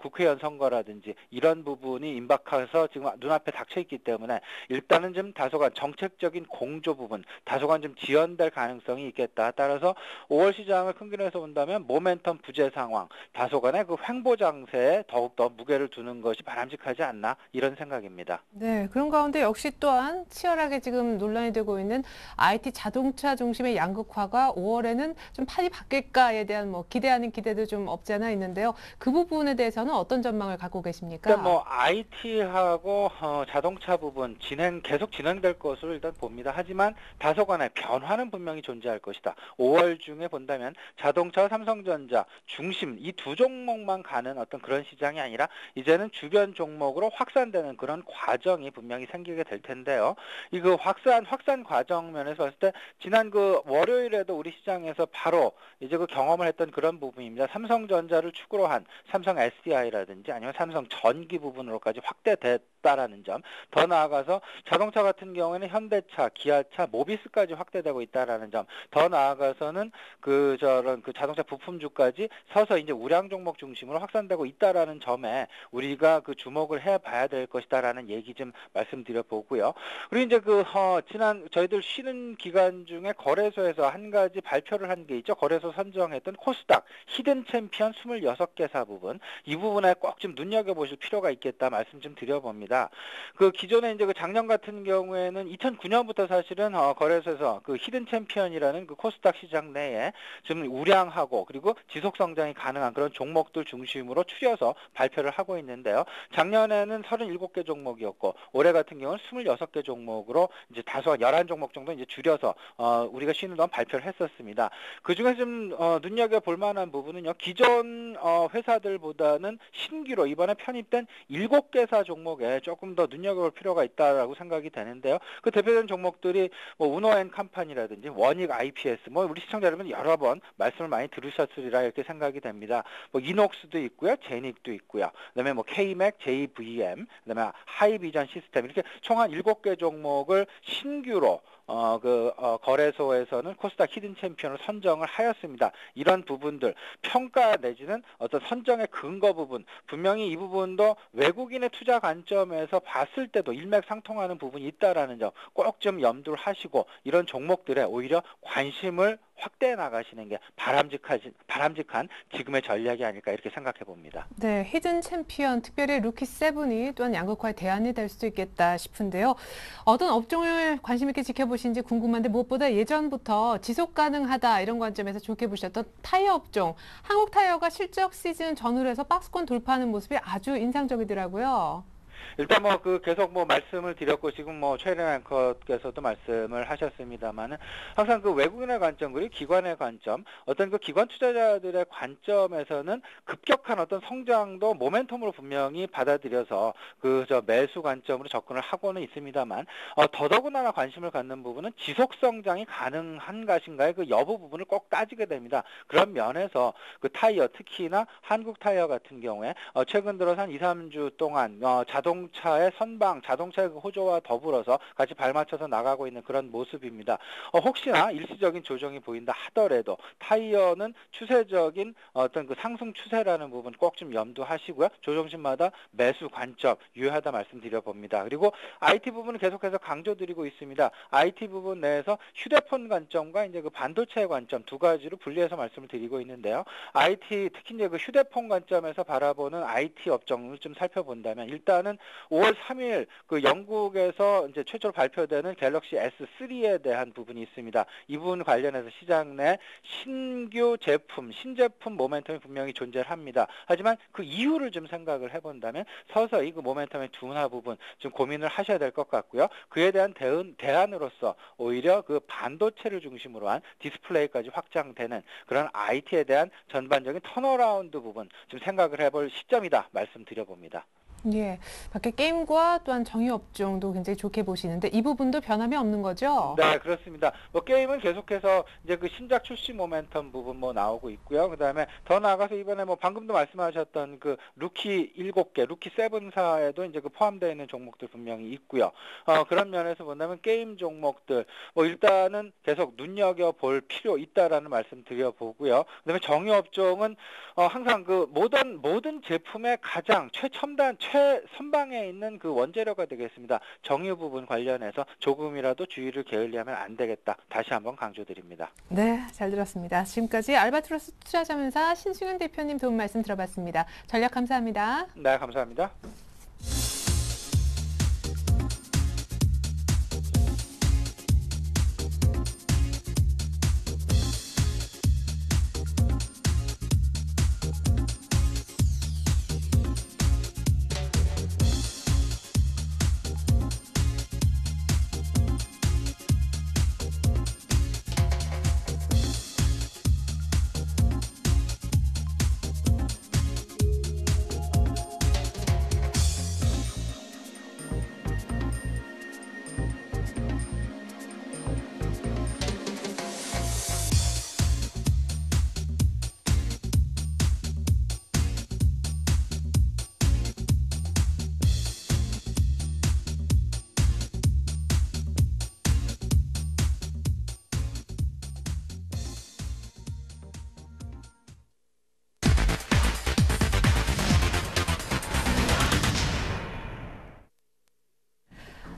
국회의원 선거라든지 이런 부분이 임박해서 지금 눈앞에 닥쳐 있기 때문에 일단은 좀 다소간 정책적인 공조 부분, 다소간 좀 지연될 가능성이 있겠다. 따라서 5월 시장을 큰 그림에서 본다면 모멘텀 부재 상황, 다소간의 그 횡보 장세에 더욱더 무게를 두는 것이 바람직하지 않나, 이런 생각입니다. 네, 그런 가운데 역시 또한 치열하게 지금 논란이 되고 있는 IT 자동차 중심의 양극화가 5월에는 좀 판이 바뀔까에 대한 뭐 기대하는 기대도 좀 없지 않아 있는데요. 그 부분에 대해서는 어떤 전망을 갖고 계십니까? 일단 뭐 IT하고 자동차 부분 계속 진행될 것으로 일단 봅니다. 하지만 다소간의 변화는 분명히 존재할 것이다. 5월 중에 본다면 자동차와 삼성전자 중심 이 두 종목만 가는 어떤 그런 시장이 아니라 이제는 주변 종목으로 확산되는 그런 과정이 분명히 생기게 될 텐데요. 이 그 확산 과정 면에서 봤을 때 지난 그 월요일에도 우리 시장에서 바로 이제 그 경험을 했던 그런 부분입니다. 삼성전자를 축으로 한 삼성 SDI라든지 아니면 삼성 전기 부분으로까지 확대됐다라는 점, 더 나아가서 자동차 같은 경우에는 현대차, 기아차, 모비스까지 확대되고 있다라는 점, 더 나아가서는 그 자동차 부품주까지 서서 이제 우량 종목 중심으로 확산되고 있다라는 점에 우리가 그 주목을 해봐야 될 것이다라는 얘기 좀 말씀드려 보고요. 그리고 이제 그 지난 저희들 쉬는 기간 중에 거래소에서 한 가지 발표를 한 게 있죠. 거래소 선정했던 코스닥 히든 챔피언 26개사 부분, 이 부분에 꼭 좀 눈여겨 보실 필요가 있겠다 말씀 좀 드려봅니다. 그 기존에 이제 그 작년 같은 경우에는 2009년부터 사실은 거래소에서 그 히든 챔피언이라는 그 코스닥 시장 내에 좀 우량하고 그리고 지속 성장이 가능한 그런 종목들 중심으로 추려서 발표를 하고 있는데요. 작년에는 37개 종목이었고 올해 같은 경우는 26개 종목으로 이제 다소한 11종목 정도 이제 줄여서 우리가 쉬는 동안 발표를 했었습니다. 그 중에 좀 눈여겨 볼 만한 부분은요. 기존 회사들보다는 신규로 이번에 편입된 7개사 종목에 조금 더 눈여겨 볼 필요가 있다라고 생각이 되는데요. 그 대표적인 종목들이 뭐 우노앤컴퍼니라든지 원익 IPS, 뭐 우리 시청자 여러분 여러 번 말씀을 많이 들으셨으리라 이렇게 생각이 됩니다. 뭐 이녹스도 있고요, 제닉도 있고요. 그다음에 뭐 K-Mac, JVM, 그다음에 하이비전 시스템, 이렇게 총 한 7개 종목을 신규로 거래소에서는 코스닥 히든 챔피언을 선정을 하였습니다. 이런 부분들 평가 내지는 어떤 선정의 근거 부분, 분명히 이 부분도 외국인의 투자 관점에서 봤을 때도 일맥상통하는 부분이 있다라는 점 꼭 좀 염두를 하시고 이런 종목들에 오히려 관심을 확대해 나가시는 게 바람직한 지금의 전략이 아닐까, 이렇게 생각해 봅니다. 네, 히든 챔피언, 특별히 루키 세븐이 또한 양극화의 대안이 될 수도 있겠다 싶은데요. 어떤 업종을 관심 있게 지켜보신지 궁금한데, 무엇보다 예전부터 지속 가능하다 이런 관점에서 좋게 보셨던 타이어 업종, 한국 타이어가 실적 시즌 전후로 해서 박스권 돌파하는 모습이 아주 인상적이더라고요. 일단 뭐 그 계속 뭐 말씀을 드렸고 지금 뭐 최일현 앵커께서도 말씀을 하셨습니다만은 항상 그 외국인의 관점 그리고 기관의 관점 어떤 그 기관 투자자들의 관점에서는 급격한 어떤 성장도 모멘텀으로 분명히 받아들여서 그 저 매수 관점으로 접근을 하고는 있습니다만 더더군다나 관심을 갖는 부분은 지속 성장이 가능한 것인가의 그 여부 부분을 꼭 따지게 됩니다. 그런 면에서 그 타이어 특히나 한국 타이어 같은 경우에 최근 들어서 한 2, 3주 동안 자동차의 선방, 자동차의 호조와 더불어서 같이 발맞춰서 나가고 있는 그런 모습입니다. 혹시나 일시적인 조정이 보인다 하더라도 타이어는 추세적인 어떤 그 상승 추세라는 부분 꼭 좀 염두하시고요. 조정심마다 매수 관점 유효하다 말씀드려봅니다. 그리고 IT 부분은 계속해서 강조드리고 있습니다. IT 부분 내에서 휴대폰 관점과 이제 그 반도체 관점 두 가지로 분리해서 말씀을 드리고 있는데요. IT 특히 이제 그 휴대폰 관점에서 바라보는 IT 업종을 좀 살펴본다면 일단은 5월 3일 그 영국에서 이제 최초로 발표되는 갤럭시 S3에 대한 부분이 있습니다. 이 부분 관련해서 시장 내 신규 제품, 신제품 모멘텀이 분명히 존재합니다. 하지만 그 이유를 좀 생각을 해본다면 서서히 그 모멘텀의 둔화 부분 좀 고민을 하셔야 될 것 같고요. 그에 대한 대안으로서 오히려 그 반도체를 중심으로 한 디스플레이까지 확장되는 그런 IT에 대한 전반적인 턴어라운드 부분 좀 생각을 해볼 시점이다 말씀드려봅니다. 예, 밖에 게임과 또한 정유업종도 굉장히 좋게 보시는데 이 부분도 변함이 없는 거죠? 네, 그렇습니다. 뭐 게임은 계속해서 이제 그 신작 출시 모멘텀 부분 뭐 나오고 있고요. 그 다음에 더 나아가서 이번에 뭐 방금도 말씀하셨던 그 루키 7개, 루키 7사에도 이제 그 포함되어 있는 종목들 분명히 있고요. 그런 면에서 본다면 게임 종목들 뭐 일단은 계속 눈여겨볼 필요 있다라는 말씀 드려보고요. 그 다음에 정유업종은 항상 그 모든 제품의 가장 최첨단 선방에 있는 그 원재료가 되겠습니다. 정유 부분 관련해서 조금이라도 주의를 게을리하면 안 되겠다. 다시 한번 강조드립니다. 네, 잘 들었습니다. 지금까지 알바트로스 투자자문사 신승용 대표님 도움 말씀 들어봤습니다. 전략 감사합니다. 네, 감사합니다.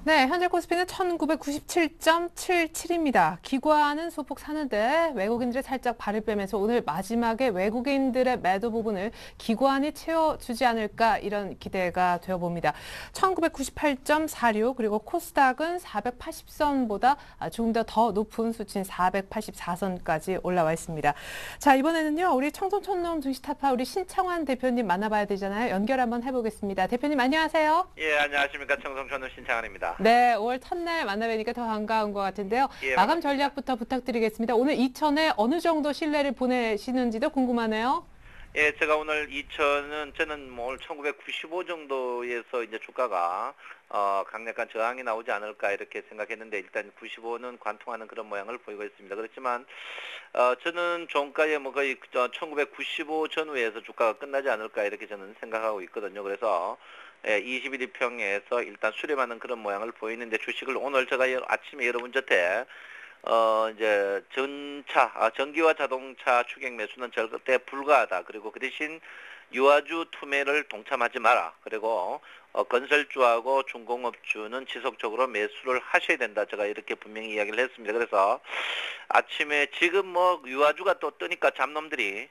네, 현재 코스피는 1997.77입니다. 기관은 소폭 사는데 외국인들이 살짝 발을 빼면서 오늘 마지막에 외국인들의 매도 부분을 기관이 채워주지 않을까 이런 기대가 되어봅니다. 1998.46 그리고 코스닥은 480선보다 조금 더 높은 수치인 484선까지 올라와 있습니다. 자, 이번에는요. 우리 청송촌놈 증시타파 우리 신창환 대표님 만나봐야 되잖아요. 연결 한번 해보겠습니다. 대표님 안녕하세요. 예, 안녕하십니까. 청송촌놈 신창환입니다. 네, 5월 첫날 만나뵈니까 더 반가운 것 같은데요. 예, 마감 전략부터 부탁드리겠습니다. 오늘 2000에 어느 정도 신뢰를 보내시는지도 궁금하네요. 예, 제가 오늘 2000은 저는 뭐 오늘 1995 정도에서 이제 주가가 강력한 저항이 나오지 않을까 이렇게 생각했는데 일단 95는 관통하는 그런 모양을 보이고 있습니다. 그렇지만 저는 종가에 뭐 거의 1995 전후에서 주가가 끝나지 않을까 이렇게 저는 생각하고 있거든요. 그래서 예, 21평에서 일단 수렴하는 그런 모양을 보이는데 주식을 오늘 제가 아침에 여러분 곁에 이제 전기와 자동차 추격 매수는 절대 불가하다. 그리고 그 대신 유화주 투매를 동참하지 마라. 그리고 건설주하고 중공업주는 지속적으로 매수를 하셔야 된다. 제가 이렇게 분명히 이야기를 했습니다. 그래서 아침에 지금 뭐 유화주가 또 뜨니까 잡놈들이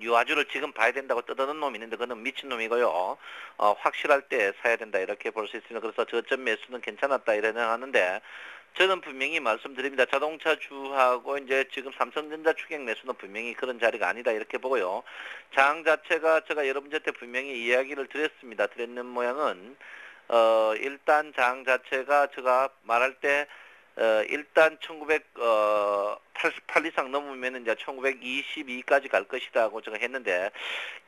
유화주를 지금 봐야 된다고 뜯어놓은 놈이 있는데 그건 미친놈이고요. 확실할 때 사야 된다. 이렇게 볼 수 있습니다. 그래서 저점 매수는 괜찮았다. 이러는 하는데 저는 분명히 말씀드립니다. 자동차주하고 이제 지금 삼성전자 추격 매수는 분명히 그런 자리가 아니다 이렇게 보고요. 장 자체가 제가 여러분한테 분명히 이야기를 드렸습니다. 드렸는 모양은 일단 장 자체가 제가 말할 때 일단 1988 이상 넘으면 이제 1922까지 갈 것이라고 제가 했는데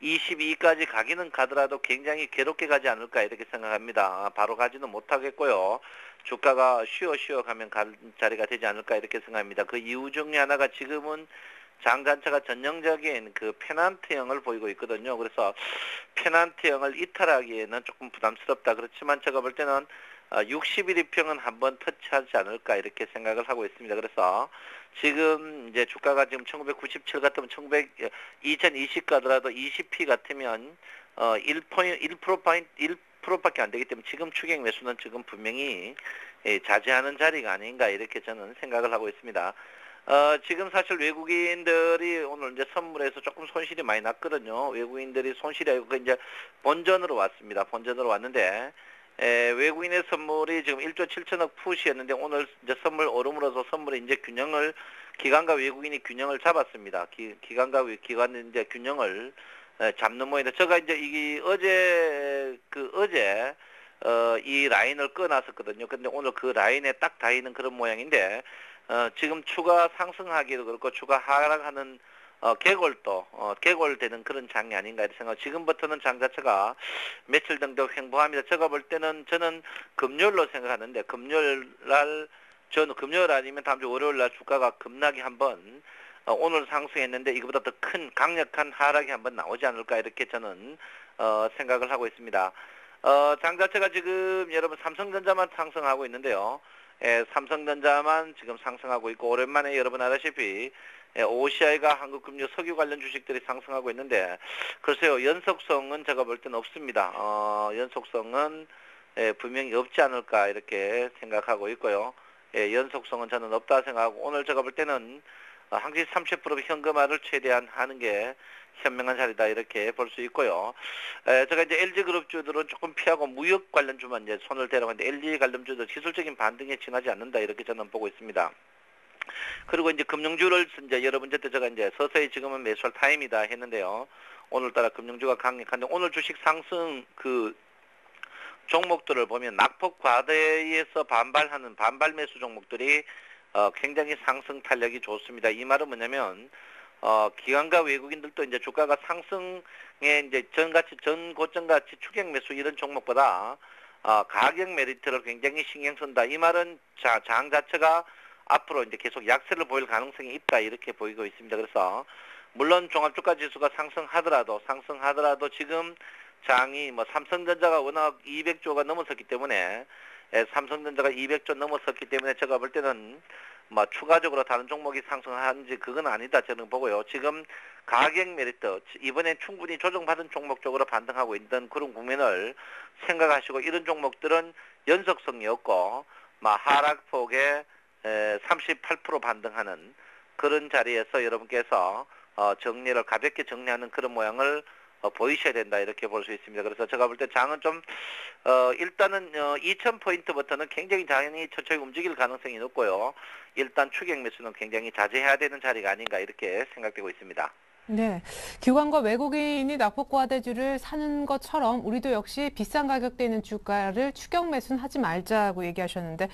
22까지 가기는 가더라도 굉장히 괴롭게 가지 않을까 이렇게 생각합니다. 바로 가지는 못하겠고요. 주가가 쉬어 가면 갈 자리가 되지 않을까 이렇게 생각합니다. 그 이유 중에 하나가 지금은 장단차가 전형적인 그 페난트형을 보이고 있거든요. 그래서 페난트형을 이탈하기에는 조금 부담스럽다. 그렇지만 제가 볼 때는 61일평은 한번 터치하지 않을까 이렇게 생각을 하고 있습니다. 그래서 지금 이제 주가가 지금 1997 같으면 2020 가더라도 20p 같으면 1%밖에 안 되기 때문에 지금 추격 매수는 지금 분명히 자제하는 자리가 아닌가 이렇게 저는 생각을 하고 있습니다. 지금 사실 외국인들이 오늘 이제 선물에서 조금 손실이 많이 났거든요. 외국인들이 손실이 아니고 이제 본전으로 왔습니다. 본전으로 왔는데 외국인의 선물이 지금 1조 7천억 푸시였는데 오늘 이제 선물 오름으로서 선물이 이제 균형을 기관과 외국인이 균형을 잡았습니다. 기관이 이제 균형을 잡는 모양인데 제가 이제 이게 어제 이 라인을 끊었었거든요. 근데 오늘 그 라인에 딱 닿이는 그런 모양인데 지금 추가 상승하기도 그렇고 추가 하락하는 개골되는 그런 장이 아닌가 이렇게 생각. 지금부터는 장 자체가 며칠 정도 횡보합니다. 제가 볼 때는 저는 금요일로 생각하는데 금요일 아니면 다음 주 월요일 날 주가가 급락이 한번 오늘 상승했는데 이거보다 더 큰 강력한 하락이 한번 나오지 않을까 이렇게 저는 생각을 하고 있습니다. 장 자체가 지금 여러분 삼성전자만 상승하고 있는데요. 삼성전자만 지금 상승하고 있고 오랜만에 여러분 알다시피 OCI가 한국금융 석유 관련 주식들이 상승하고 있는데 글쎄요 연속성은 제가 볼 때는 없습니다. 연속성은 분명히 없지 않을까 이렇게 생각하고 있고요. 연속성은 저는 없다 생각하고 오늘 제가 볼 때는 항시 30% 현금화를 최대한 하는 게 현명한 자리다 이렇게 볼 수 있고요. 제가 이제 LG그룹주들은 조금 피하고 무역 관련주만 이제 손을 대라고 하는데 LG 관련주도 기술적인 반등에 지나지 않는다 이렇게 저는 보고 있습니다. 그리고 이제 금융주를 이제 여러분 때 제가 이제 서서히 지금은 매수할 타임이다 했는데요. 오늘따라 금융주가 강력한데 오늘 주식 상승 그 종목들을 보면 낙폭 과대에서 반발 매수 종목들이 굉장히 상승 탄력이 좋습니다. 이 말은 뭐냐면 기관과 외국인들도 이제 주가가 상승에 이제 전고점같이 추격 매수 이런 종목보다 가격 메리트를 굉장히 신경 쓴다. 이 말은 장 자체가 앞으로 이제 계속 약세를 보일 가능성이 있다 이렇게 보이고 있습니다. 그래서 물론 종합주가지수가 상승하더라도 지금 장이 뭐 삼성전자가 워낙 200조가 넘어섰기 때문에 제가 볼 때는 뭐 추가적으로 다른 종목이 상승하는지 그건 아니다 저는 보고요. 지금 가격 메리트 이번에 충분히 조정받은 종목 쪽으로 반등하고 있는 그런 국면을 생각하시고 이런 종목들은 연속성이 없고 뭐 하락폭에 38% 반등하는 그런 자리에서 여러분께서 정리를 가볍게 정리하는 그런 모양을 보이셔야 된다 이렇게 볼 수 있습니다. 그래서 제가 볼 때 장은 좀 일단은 2000포인트부터는 굉장히 장이 천천히 움직일 가능성이 높고요. 일단 추격 매수는 굉장히 자제해야 되는 자리가 아닌가 이렇게 생각되고 있습니다. 네, 기관과 외국인이 낙폭과대주를 사는 것처럼 우리도 역시 비싼 가격대에 있는 주가를 추격 매수는 하지 말자고 얘기하셨는데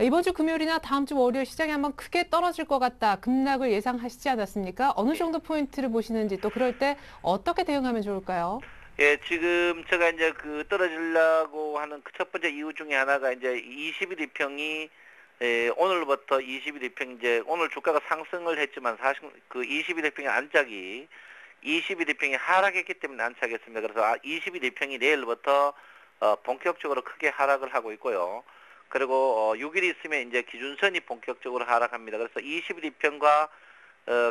이번 주 금요일이나 다음 주 월요일 시장이 한번 크게 떨어질 것 같다. 급락을 예상하시지 않았습니까? 어느 정도 포인트를 보시는지 또 그럴 때 어떻게 대응하면 좋을까요? 예, 지금 제가 이제 그 떨어지려고 하는 그 첫 번째 이유 중에 하나가 이제 21일평이 오늘부터 21일평 이제 오늘 주가가 상승을 했지만 사실 그 21일평의 안착이 21일평이 하락했기 때문에 안착했습니다. 그래서 21일평이 내일부터 본격적으로 크게 하락을 하고 있고요. 그리고 6일이 있으면 이제 기준선이 본격적으로 하락합니다. 그래서 21일평과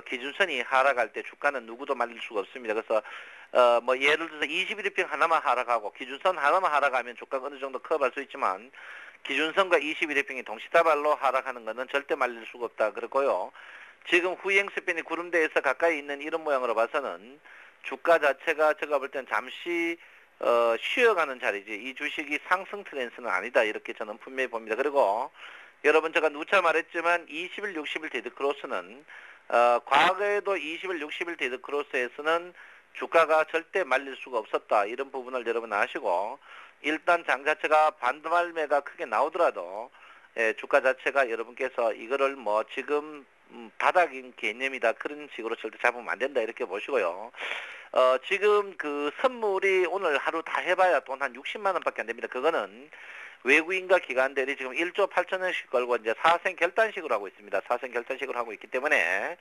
기준선이 하락할 때 주가는 누구도 말릴 수가 없습니다. 그래서 뭐 예를 들어서 21일평 하나만 하락하고 기준선 하나만 하락하면 주가가 어느 정도 커버할 수 있지만 기준선과 21일평이 동시다발로 하락하는 것은 절대 말릴 수가 없다. 그렇고요. 지금 후행스팬이 구름대에서 가까이 있는 이런 모양으로 봐서는 주가 자체가 제가 볼 때는 잠시 쉬어가는 자리지 이 주식이 상승 트렌드는 아니다. 이렇게 저는 분명히 봅니다. 그리고 여러분 제가 누차 말했지만 20일, 60일 데드크로스는 과거에도 20일, 60일 데드크로스에서는 주가가 절대 말릴 수가 없었다. 이런 부분을 여러분 아시고 일단 장 자체가 반등할매가 크게 나오더라도 예, 주가 자체가 여러분께서 이거를 뭐 지금 바닥인 개념이다 그런 식으로 절대 잡으면 안 된다 이렇게 보시고요. 지금 그 선물이 오늘 하루 다 해봐야 돈 한 60만 원밖에 안 됩니다. 그거는 외국인과 기관들이 지금 1조 8천원씩 걸고 이제 사생 결단식으로 하고 있습니다. 사생 결단식으로 하고 있기 때문에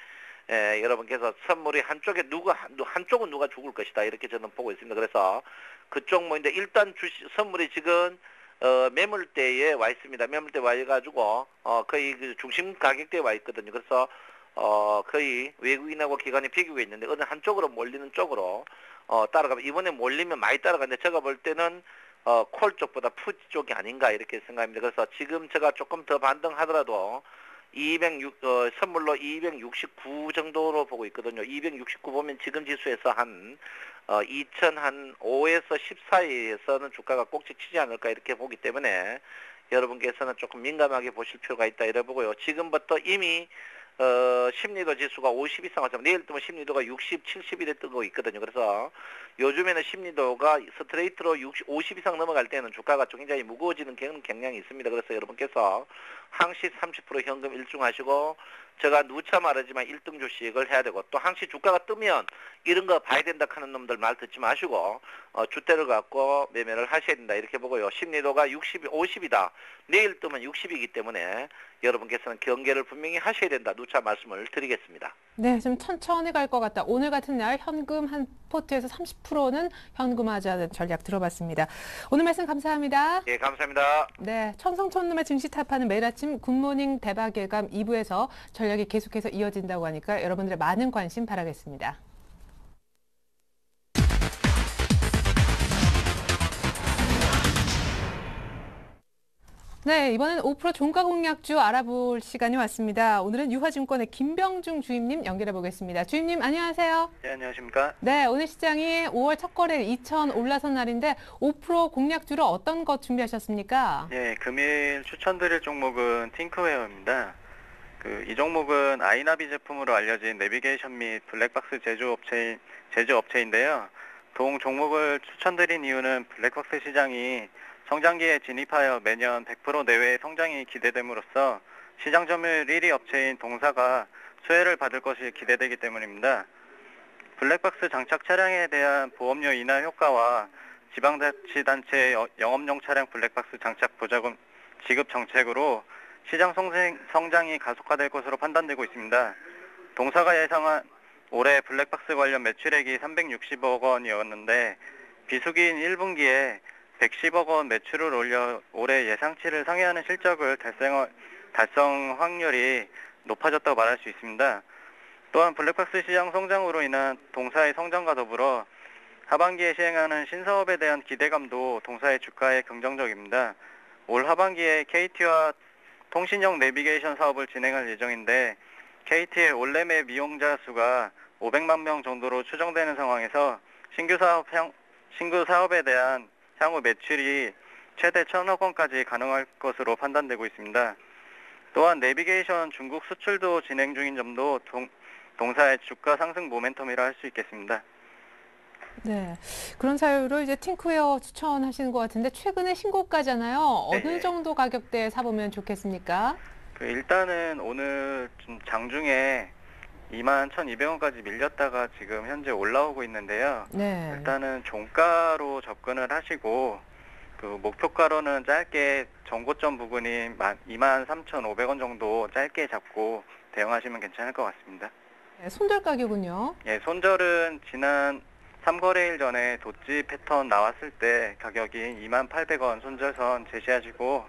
예, 여러분께서 선물이 한쪽에 누가 한쪽은 누가 죽을 것이다 이렇게 저는 보고 있습니다. 그래서 그쪽 뭐 이제 일단 선물이 지금 매물대에 와 있습니다. 매물대에 와 가지고 거의 그 중심 가격대에 와 있거든요. 그래서 거의 외국인하고 기관이 비교가 있는데 어느 한쪽으로 몰리는 쪽으로 따라가면 이번에 몰리면 많이 따라가는데 제가 볼 때는 콜 쪽보다 푸지 쪽이 아닌가 이렇게 생각합니다. 그래서 지금 제가 조금 더 반등하더라도 206 선물로 269 정도로 보고 있거든요. 269 보면 지금 지수에서 한 2005에서 10 사이에서는 주가가 꼭지치지 않을까 이렇게 보기 때문에 여러분께서는 조금 민감하게 보실 필요가 있다 이래 보고요. 지금부터 이미 심리도 지수가 50 이상 왔으면 내일 뜨면 심리도가 60, 70일에 뜨고 있거든요. 그래서 요즘에는 심리도가 스트레이트로 50 이상 넘어갈 때는 주가가 굉장히 무거워지는 경향이 있습니다. 그래서 여러분께서 항시 30% 현금 일중하시고 제가 누차 말하지만 1등 주식을 해야 되고 또 항시 주가가 뜨면 이런 거 봐야 된다 하는 놈들 말 듣지 마시고 주대를 갖고 매매를 하셔야 된다 이렇게 보고요. 심리도가 60, 50이다. 내일 뜨면 60이기 때문에 여러분께서는 경계를 분명히 하셔야 된다. 누차 말씀을 드리겠습니다. 네, 좀 천천히 갈 것 같다. 오늘 같은 날 현금 한 포트에서 30%는 현금화하자는 전략 들어봤습니다. 오늘 말씀 감사합니다. 네, 감사합니다. 네, 천성천놈의 증시 탑하는 매일 아침 굿모닝 대박 예감 2부에서 전략이 계속해서 이어진다고 하니까 여러분들의 많은 관심 바라겠습니다. 네, 이번엔 5% 종가 공략주 알아볼 시간이 왔습니다. 오늘은 유화증권의 김병중 주임님 연결해 보겠습니다. 주임님 안녕하세요. 네, 안녕하십니까. 네, 오늘 시장이 5월 첫 거래일 2000 올라선 날인데 5% 공략주로 어떤 것 준비하셨습니까? 네, 금일 추천드릴 종목은 팅크웨어입니다. 이 종목은 아이나비 제품으로 알려진 내비게이션 및 블랙박스 제조업체인데요. 동 종목을 추천드린 이유는 블랙박스 시장이 성장기에 진입하여 매년 100% 내외의 성장이 기대됨으로써 시장 점유율 1위 업체인 동사가 수혜를 받을 것이 기대되기 때문입니다. 블랙박스 장착 차량에 대한 보험료 인하 효과와 지방자치단체의 영업용 차량 블랙박스 장착 보조금 지급 정책으로 시장 성장이 가속화될 것으로 판단되고 있습니다. 동사가 예상한 올해 블랙박스 관련 매출액이 360억 원이었는데 비수기인 1분기에 110억 원 매출을 올려 올해 예상치를 상회하는 실적을 달성 확률이 높아졌다고 말할 수 있습니다. 또한 블랙박스 시장 성장으로 인한 동사의 성장과 더불어 하반기에 시행하는 신사업에 대한 기대감도 동사의 주가에 긍정적입니다. 올 하반기에 KT와 통신형 내비게이션 사업을 진행할 예정인데 KT의 올레맵 이용자 수가 500만 명 정도로 추정되는 상황에서 신규 사업에 대한 향후 매출이 최대 1000억 원까지 가능할 것으로 판단되고 있습니다. 또한 내비게이션 중국 수출도 진행 중인 점도 동사의 주가 상승 모멘텀이라 할 수 있겠습니다. 네, 그런 사유로 이제 팅크웨어 추천하시는 것 같은데 최근에 신고가잖아요. 어느 네. 정도 가격대에 사보면 좋겠습니까? 일단은 오늘 좀 장중에 21,200원까지 밀렸다가 지금 현재 올라오고 있는데요. 네. 일단은 종가로 접근을 하시고 목표가로는 짧게 전고점 부근인 23,500원 정도 짧게 잡고 대응하시면 괜찮을 것 같습니다. 네, 손절 가격은요? 네, 손절은 지난 3거래일 전에 도지 패턴 나왔을 때 가격인 28,000원 손절선 제시하시고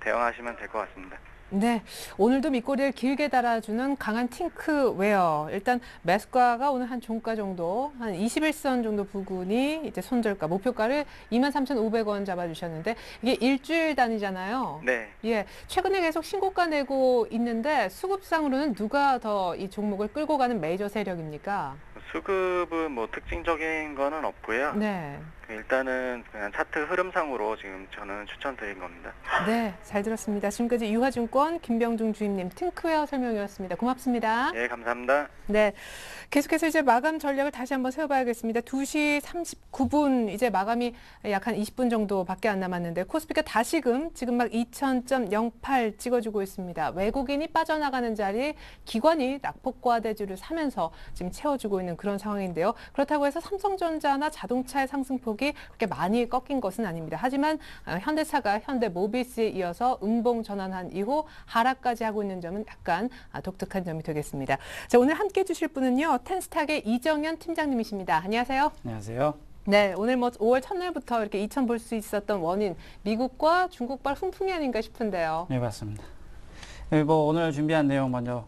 대응하시면 될 것 같습니다. 네, 오늘도 밑꼬리를 길게 달아주는 강한 팅크웨어. 일단 매수가가 오늘 한 종가 정도, 한 21선 정도 부근이 이제 손절가, 목표가를 23,500원 잡아주셨는데 이게 일주일 단위잖아요. 네. 예, 최근에 계속 신고가 내고 있는데 수급상으로는 누가 더 이 종목을 끌고 가는 메이저 세력입니까? 수급은 뭐 특징적인 거는 없고요. 네. 일단은 그냥 차트 흐름상으로 지금 저는 추천드린 겁니다. 네, 잘 들었습니다. 지금까지 유화증권 김병중 주임님 팅크웨어 설명이었습니다. 고맙습니다. 네, 감사합니다. 네, 계속해서 이제 마감 전략을 다시 한번 세워봐야겠습니다. 2시 39분 이제 마감이 약 한 20분 정도밖에 안 남았는데 코스피가 다시금 지금 막 2000.08 찍어주고 있습니다. 외국인이 빠져나가는 자리에 기관이 낙폭과 대주를 사면서 지금 채워주고 있는 그런 상황인데요. 그렇다고 해서 삼성전자나 자동차의 상승폭이 그렇게 많이 꺾인 것은 아닙니다. 하지만 현대차가 현대모비스에 이어서 음봉 전환한 이후 하락까지 하고 있는 점은 약간 독특한 점이 되겠습니다. 자, 오늘 함께해 주실 분은요. 텐스탁의 이정현 팀장님이십니다. 안녕하세요. 안녕하세요. 네, 오늘 뭐 5월 첫날부터 이렇게 2,000 볼 수 있었던 원인, 미국과 중국발 훈풍이 아닌가 싶은데요. 네, 맞습니다. 네, 뭐 오늘 준비한 내용 먼저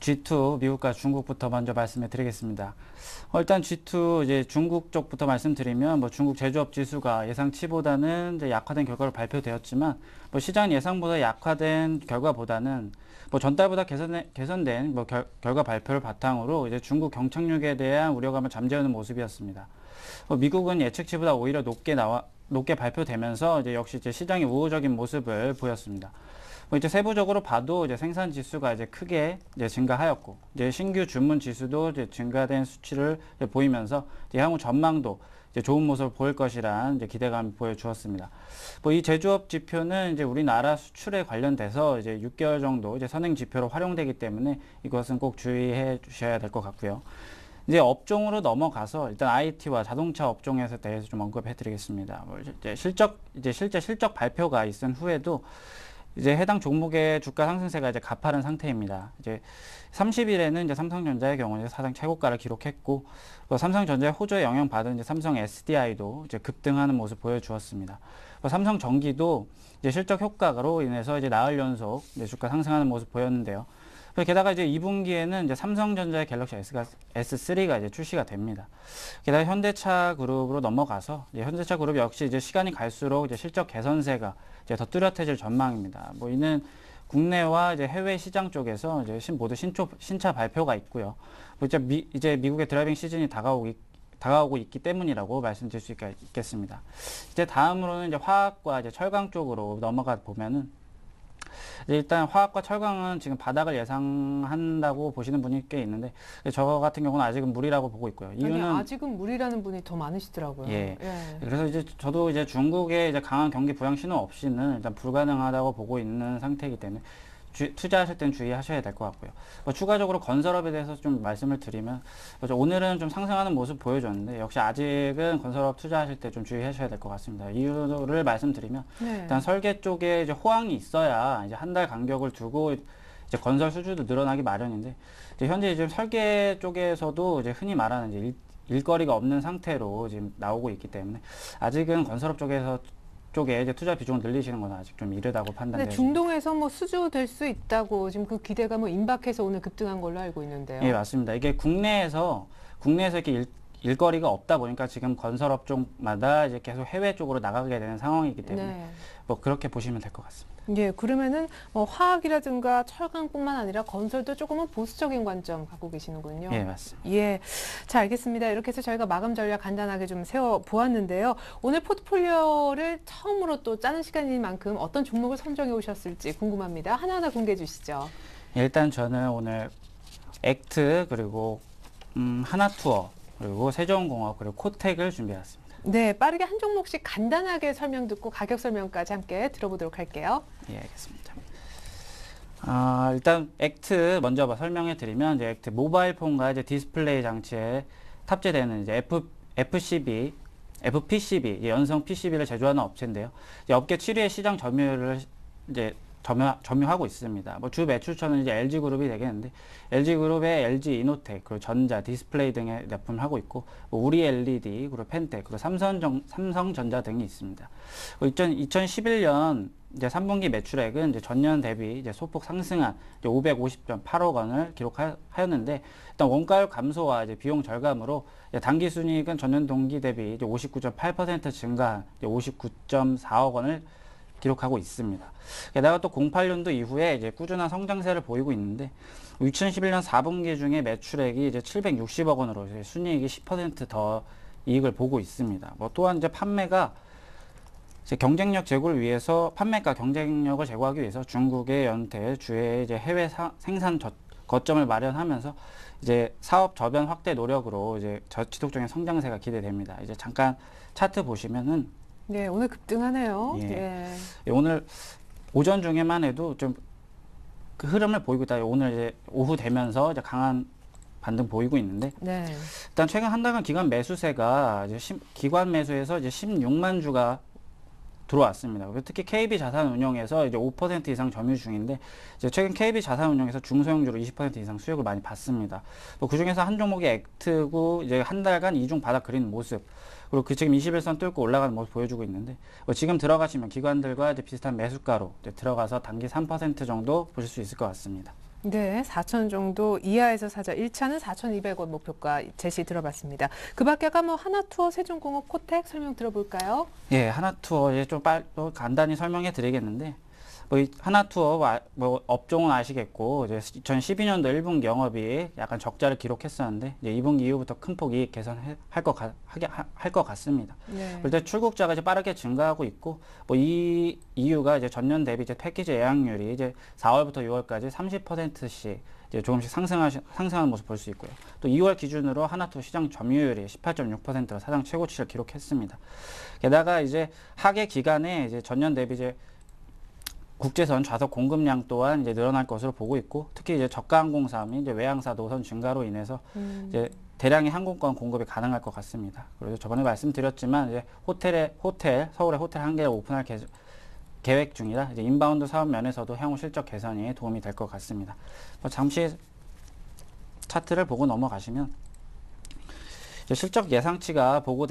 G2 미국과 중국부터 먼저 말씀을 드리겠습니다. 일단 G2 이제 중국 쪽부터 말씀드리면 뭐 중국 제조업 지수가 예상치보다는 이제 약화된 결과로 발표되었지만 뭐 시장 예상보다 약화된 결과보다는 뭐 전달보다 개선된 뭐 결과 발표를 바탕으로 이제 중국 경착륙에 대한 우려감을 잠재우는 모습이었습니다. 미국은 예측치보다 오히려 높게 발표되면서 이제 역시 이제 시장이 우호적인 모습을 보였습니다. 뭐 이제 세부적으로 봐도 이제 생산 지수가 이제 크게 이제 증가하였고 이제 신규 주문 지수도 이제 증가된 수치를 이제 보이면서 이제 향후 전망도 이제 좋은 모습을 보일 것이란 이제 기대감을 보여주었습니다. 뭐 이 제조업 지표는 이제 우리나라 수출에 관련돼서 이제 6개월 정도 이제 선행 지표로 활용되기 때문에 이것은 꼭 주의해 주셔야 될 것 같고요. 이제 업종으로 넘어가서 일단 IT와 자동차 업종에서 대해서 좀 언급해 드리겠습니다. 실제 실적 발표가 있은 후에도 이제 해당 종목의 주가 상승세가 이제 가파른 상태입니다. 이제 30일에는 이제 삼성전자의 경우 이제 사상 최고가를 기록했고 또 삼성전자의 호조에 영향받은 이제 삼성 SDI도 이제 급등하는 모습 보여주었습니다. 또 삼성전기도 이제 실적 효과로 인해서 이제 나흘 연속 이제 주가 상승하는 모습 보였는데요. 게다가 이제 2분기에는 이제 삼성전자의 갤럭시 S3가 이제 출시가 됩니다. 게다가 현대차 그룹으로 넘어가서 이제 현대차 그룹 역시 이제 시간이 갈수록 이제 실적 개선세가 이제 더 뚜렷해질 전망입니다. 뭐 이는 국내와 이제 해외 시장 쪽에서 이제 모두 신차 발표가 있고요. 뭐 이제 미국의 드라이빙 시즌이 다가오고 있기 때문이라고 말씀드릴 수 있겠습니다. 이제 다음으로는 이제 화학과 이제 철강 쪽으로 넘어가 보면은. 일단 화학과 철강은 지금 바닥을 예상한다고 보시는 분이 꽤 있는데 저 같은 경우는 아직은 무리라고 보고 있고요. 이유는 아니, 아직은 무리라는 분이 더 많으시더라고요. 예. 예. 그래서 이제 저도 이제 중국의 이제 강한 경기 부양 신호 없이는 일단 불가능하다고 보고 있는 상태이기 때문에 투자하실 때는 주의하셔야 될 것 같고요. 뭐 추가적으로 건설업에 대해서 좀 말씀을 드리면 오늘은 좀 상승하는 모습 보여줬는데 역시 아직은 건설업 투자하실 때 좀 주의하셔야 될 것 같습니다. 이유를 말씀드리면 네. 일단 설계 쪽에 이제 호황이 있어야 이제 한 달 간격을 두고 이제 건설 수주도 늘어나기 마련인데 이제 현재 지금 설계 쪽에서도 이제 흔히 말하는 이제 일거리가 없는 상태로 지금 나오고 있기 때문에 아직은 건설업 쪽에 이제 투자 비중을 늘리시는 건 아직 좀 이르다고 판단돼요. 네, 중동에서 뭐 수주될 수 있다고 지금 그 기대가 뭐 임박해서 오늘 급등한 걸로 알고 있는데요. 예, 맞습니다. 이게 국내에서 이렇게 일거리가 없다 보니까 지금 건설업 쪽마다 이제 계속 해외 쪽으로 나가게 되는 상황이기 때문에 네. 뭐 그렇게 보시면 될 것 같습니다. 예, 그러면은 뭐 화학이라든가 철강뿐만 아니라 건설도 조금은 보수적인 관점 갖고 계시는군요. 예, 맞습니다. 예, 자, 알겠습니다. 이렇게 해서 저희가 마감 전략 간단하게 좀 세워보았는데요. 오늘 포트폴리오를 처음으로 또 짜는 시간인 만큼 어떤 종목을 선정해 오셨을지 궁금합니다. 하나하나 공개해 주시죠. 예, 일단 저는 오늘 액트 그리고 하나투어 그리고 세종공업 그리고 코텍을 준비해왔습니다. 네, 빠르게 한 종목씩 간단하게 설명 듣고 가격 설명까지 함께 들어보도록 할게요. 예, 알겠습니다. 일단 액트 먼저 설명해 드리면 이제 액트 모바일 폰과 이제 디스플레이 장치에 탑재되는 이제 FPCB, 연성 PCB를 제조하는 업체인데요. 이제 업계 7위의 시장 점유율을 이제 점유하고 있습니다. 뭐 주 매출처는 이제 LG 그룹이 되겠는데 LG 그룹의 LG 이노텍 그리고 전자 디스플레이 등의 제품을 하고 있고 뭐 우리 LED 그리고 펜텍 그리고 삼성전자 등이 있습니다. 2011년 이제 3분기 매출액은 이제 전년 대비 이제 소폭 상승한 550.8억 원을 기록하였는데 일단 원가율 감소와 이제 비용 절감으로 이제 단기 순이익은 전년 동기 대비 이제 59.8% 증가한 59.4억 원을 기록하고 있습니다. 게다가 또 08년도 이후에 이제 꾸준한 성장세를 보이고 있는데 2011년 4분기 중에 매출액이 이제 760억 원으로 이제 순이익이 10% 더 이익을 보고 있습니다. 뭐 또한 이제 판매가 이제 경쟁력 제고를 위해서 판매가 경쟁력을 제고하기 위해서 중국의 연태 주의 이제 해외 생산 거점을 마련하면서 이제 사업 저변 확대 노력으로 이제 지속적인 성장세가 기대됩니다. 이제 잠깐 차트 보시면은 네, 오늘 급등하네요. 예. 예. 오늘 오전 중에만 해도 좀 그 흐름을 보이고 있다. 오늘 이제 오후 되면서 이제 강한 반등 보이고 있는데 네. 일단 최근 한 달간 기관 매수세가 이제 기관 매수에서 이제 16만 주가 들어왔습니다. 특히 KB 자산운용에서 이제 5% 이상 점유 중인데 이제 최근 KB 자산운용에서 중소형주로 20% 이상 수익을 많이 봤습니다. 또 그중에서 한 종목이 액트고 이제 한 달간 이중 바닥 그리는 모습 그리고 그 지금 21선 뚫고 올라가는 모습 보여주고 있는데 지금 들어가시면 기관들과 이제 비슷한 매수가로 이제 들어가서 단기 3% 정도 보실 수 있을 것 같습니다. 네, 4,000 정도 이하에서 사자 1차는 4,200원 목표가 제시 들어봤습니다. 그 밖에 아까 뭐 하나투어, 세종공업, 코텍 설명 들어볼까요? 예, 하나투어 이제 좀 간단히 설명해 드리겠는데 뭐 하나투어 뭐 업종은 아시겠고 이제 2012년도 1분기 영업이 약간 적자를 기록했었는데 이제 2분기 이후부터 큰 폭 이익 개선할 것 같습니다. 네. 일단 출국자가 이제 빠르게 증가하고 있고 뭐 이 이유가 이제 전년 대비 이제 패키지 예약률이 이제 4월부터 6월까지 30%씩 이제 조금씩 상승하는 모습 볼 수 있고요. 또 2월 기준으로 하나투어 시장 점유율이 18.6%로 사상 최고치를 기록했습니다. 게다가 이제 하계 기간에 이제 전년 대비 이제 국제선 좌석 공급량 또한 이제 늘어날 것으로 보고 있고 특히 이제 저가 항공사업이 이제 외항사 노선 증가로 인해서 이제 대량의 항공권 공급이 가능할 것 같습니다. 그래서 저번에 말씀드렸지만 이제 서울에 호텔 한 개를 오픈할 계획 중이라 이제 인바운드 사업 면에서도 향후 실적 개선에 도움이 될 것 같습니다. 잠시 차트를 보고 넘어가시면 이제 실적 예상치가 보고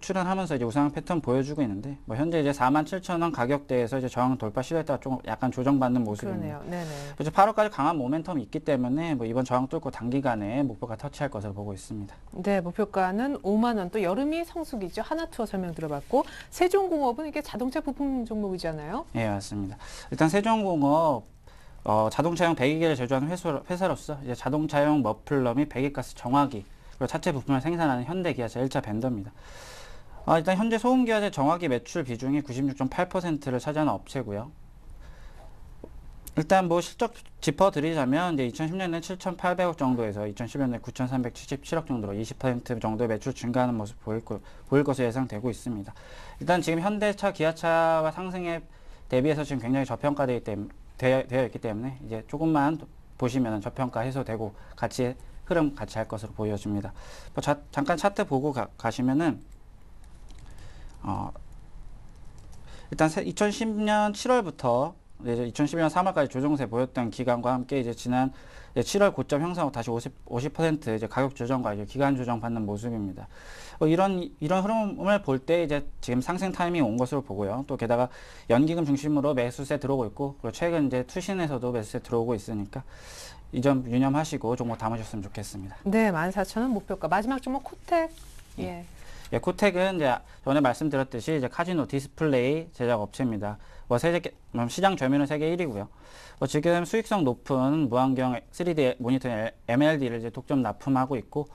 출연하면서 이제 우상향 패턴 보여주고 있는데, 뭐 현재 이제 47,000원 가격대에서 이제 저항 돌파 시도했다가 좀 약간 조정받는 모습입니다. 네네. 그래서 8월까지 강한 모멘텀이 있기 때문에 뭐 이번 저항 뚫고 단기간에 목표가 터치할 것으로 보고 있습니다. 네, 목표가는 5만 원. 또 여름이 성수기죠. 하나투어 설명 들어봤고, 세종공업은 이게 자동차 부품 종목이잖아요. 네, 맞습니다. 일단 세종공업 자동차용 배기계를 제조하는 회사로서 이제 자동차용 머플러 및 배기가스 정화기 그리고 차체 부품을 생산하는 현대 기아차 1차 벤더입니다. 일단 현재 소음 기아차 정화기 매출 비중이 96.8%를 차지하는 업체고요. 일단 뭐 실적 짚어드리자면 이제 2010년에 7,800억 정도에서 2011년에 9,377억 정도로 20% 정도의 매출 증가하는 모습 보일 것으로 예상되고 있습니다. 일단 지금 현대차, 기아차와 상승에 대비해서 지금 굉장히 저평가되어 있기 때문에 이제 조금만 보시면 저평가 해소되고 흐름 같이 할 것으로 보여집니다. 잠깐 차트 보고 가시면은 일단 2010년 7월부터 이제 2011년 3월까지 조정세 보였던 기간과 함께 이제 지난 7월 고점 형성하고 다시 50% 이제 가격 조정과 이제 기간 조정 받는 모습입니다. 이런 흐름을 볼 때 이제 지금 상승 타이밍이 온 것으로 보고요. 또 게다가 연기금 중심으로 매수세 들어오고 있고 그리고 최근 이제 투신에서도 매수세 들어오고 있으니까 이 점 유념하시고 종목 담으셨으면 좋겠습니다. 네, 14,000원 목표가. 마지막 종목 코텍. 예. 예, 코텍은 이제 전에 말씀드렸듯이 이제 카지노 디스플레이 제작 업체입니다. 시장 점유율은 세계 1위고요. 지금 수익성 높은 무안경 3D 모니터인 MLD를 이제 독점 납품하고 있고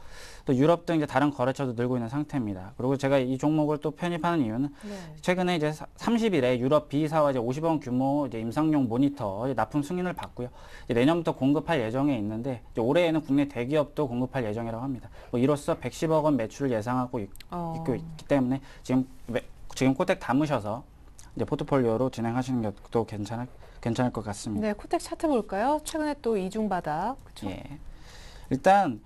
또 유럽 등 이제 다른 거래처도 늘고 있는 상태입니다. 그리고 제가 이 종목을 또 편입하는 이유는 네. 최근에 이제 30일에 유럽 B사와 이제 50억 규모 이제 임상용 모니터 이제 납품 승인을 받고요. 이제 내년부터 공급할 예정에 있는데 이제 올해에는 국내 대기업도 공급할 예정이라고 합니다. 이로써 110억 원 매출을 예상하고 있기 때문에 지금 코텍 담으셔서 이제 포트폴리오로 진행하시는 것도 괜찮을 것 같습니다. 네, 코텍 차트 볼까요? 최근에 또 이중 바닥, 그렇죠? 예. 일단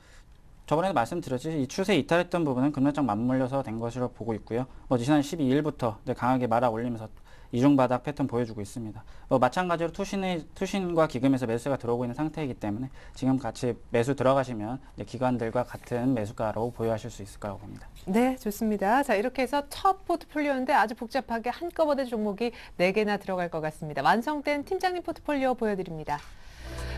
저번에도 말씀드렸듯이 이 추세 이탈했던 부분은 급락장 맞물려서 된 것으로 보고 있고요. 지난 12일부터 이제 강하게 말아 올리면서 이중 바닥 패턴 보여주고 있습니다. 마찬가지로 투신과 기금에서 매수가 들어오고 있는 상태이기 때문에 지금 같이 매수 들어가시면 이제 기관들과 같은 매수가로 보유하실 수 있을 거라고 봅니다. 네, 좋습니다. 자, 이렇게 해서 첫 포트폴리오인데 아주 복잡하게 한꺼번에 종목이 4개나 들어갈 것 같습니다. 완성된 팀장님 포트폴리오 보여드립니다.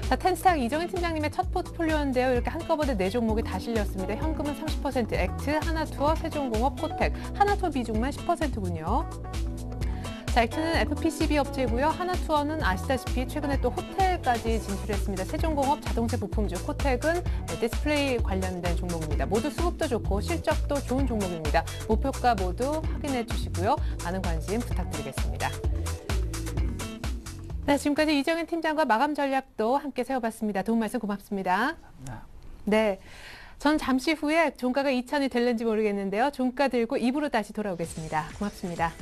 자, 텐스탁 이정희 팀장님의 첫 포트폴리오인데요. 이렇게 한꺼번에 4종목이 다 실렸습니다. 현금은 30%, 액트, 하나투어, 세종공업, 코텍. 하나투어 비중만 10%군요. 자, 액트는 FPCB 업체이고요. 하나투어는 아시다시피 최근에 또 호텔까지 진출했습니다. 세종공업, 자동차 부품주, 코텍은 디스플레이 관련된 종목입니다. 모두 수급도 좋고 실적도 좋은 종목입니다. 목표가 모두 확인해 주시고요. 많은 관심 부탁드리겠습니다. 네, 지금까지 이정현 팀장과 마감 전략도 함께 세워봤습니다. 도움 말씀 고맙습니다. 네, 전 잠시 후에 종가가 2,000이 될는지 모르겠는데요. 종가 들고 2부로 다시 돌아오겠습니다. 고맙습니다.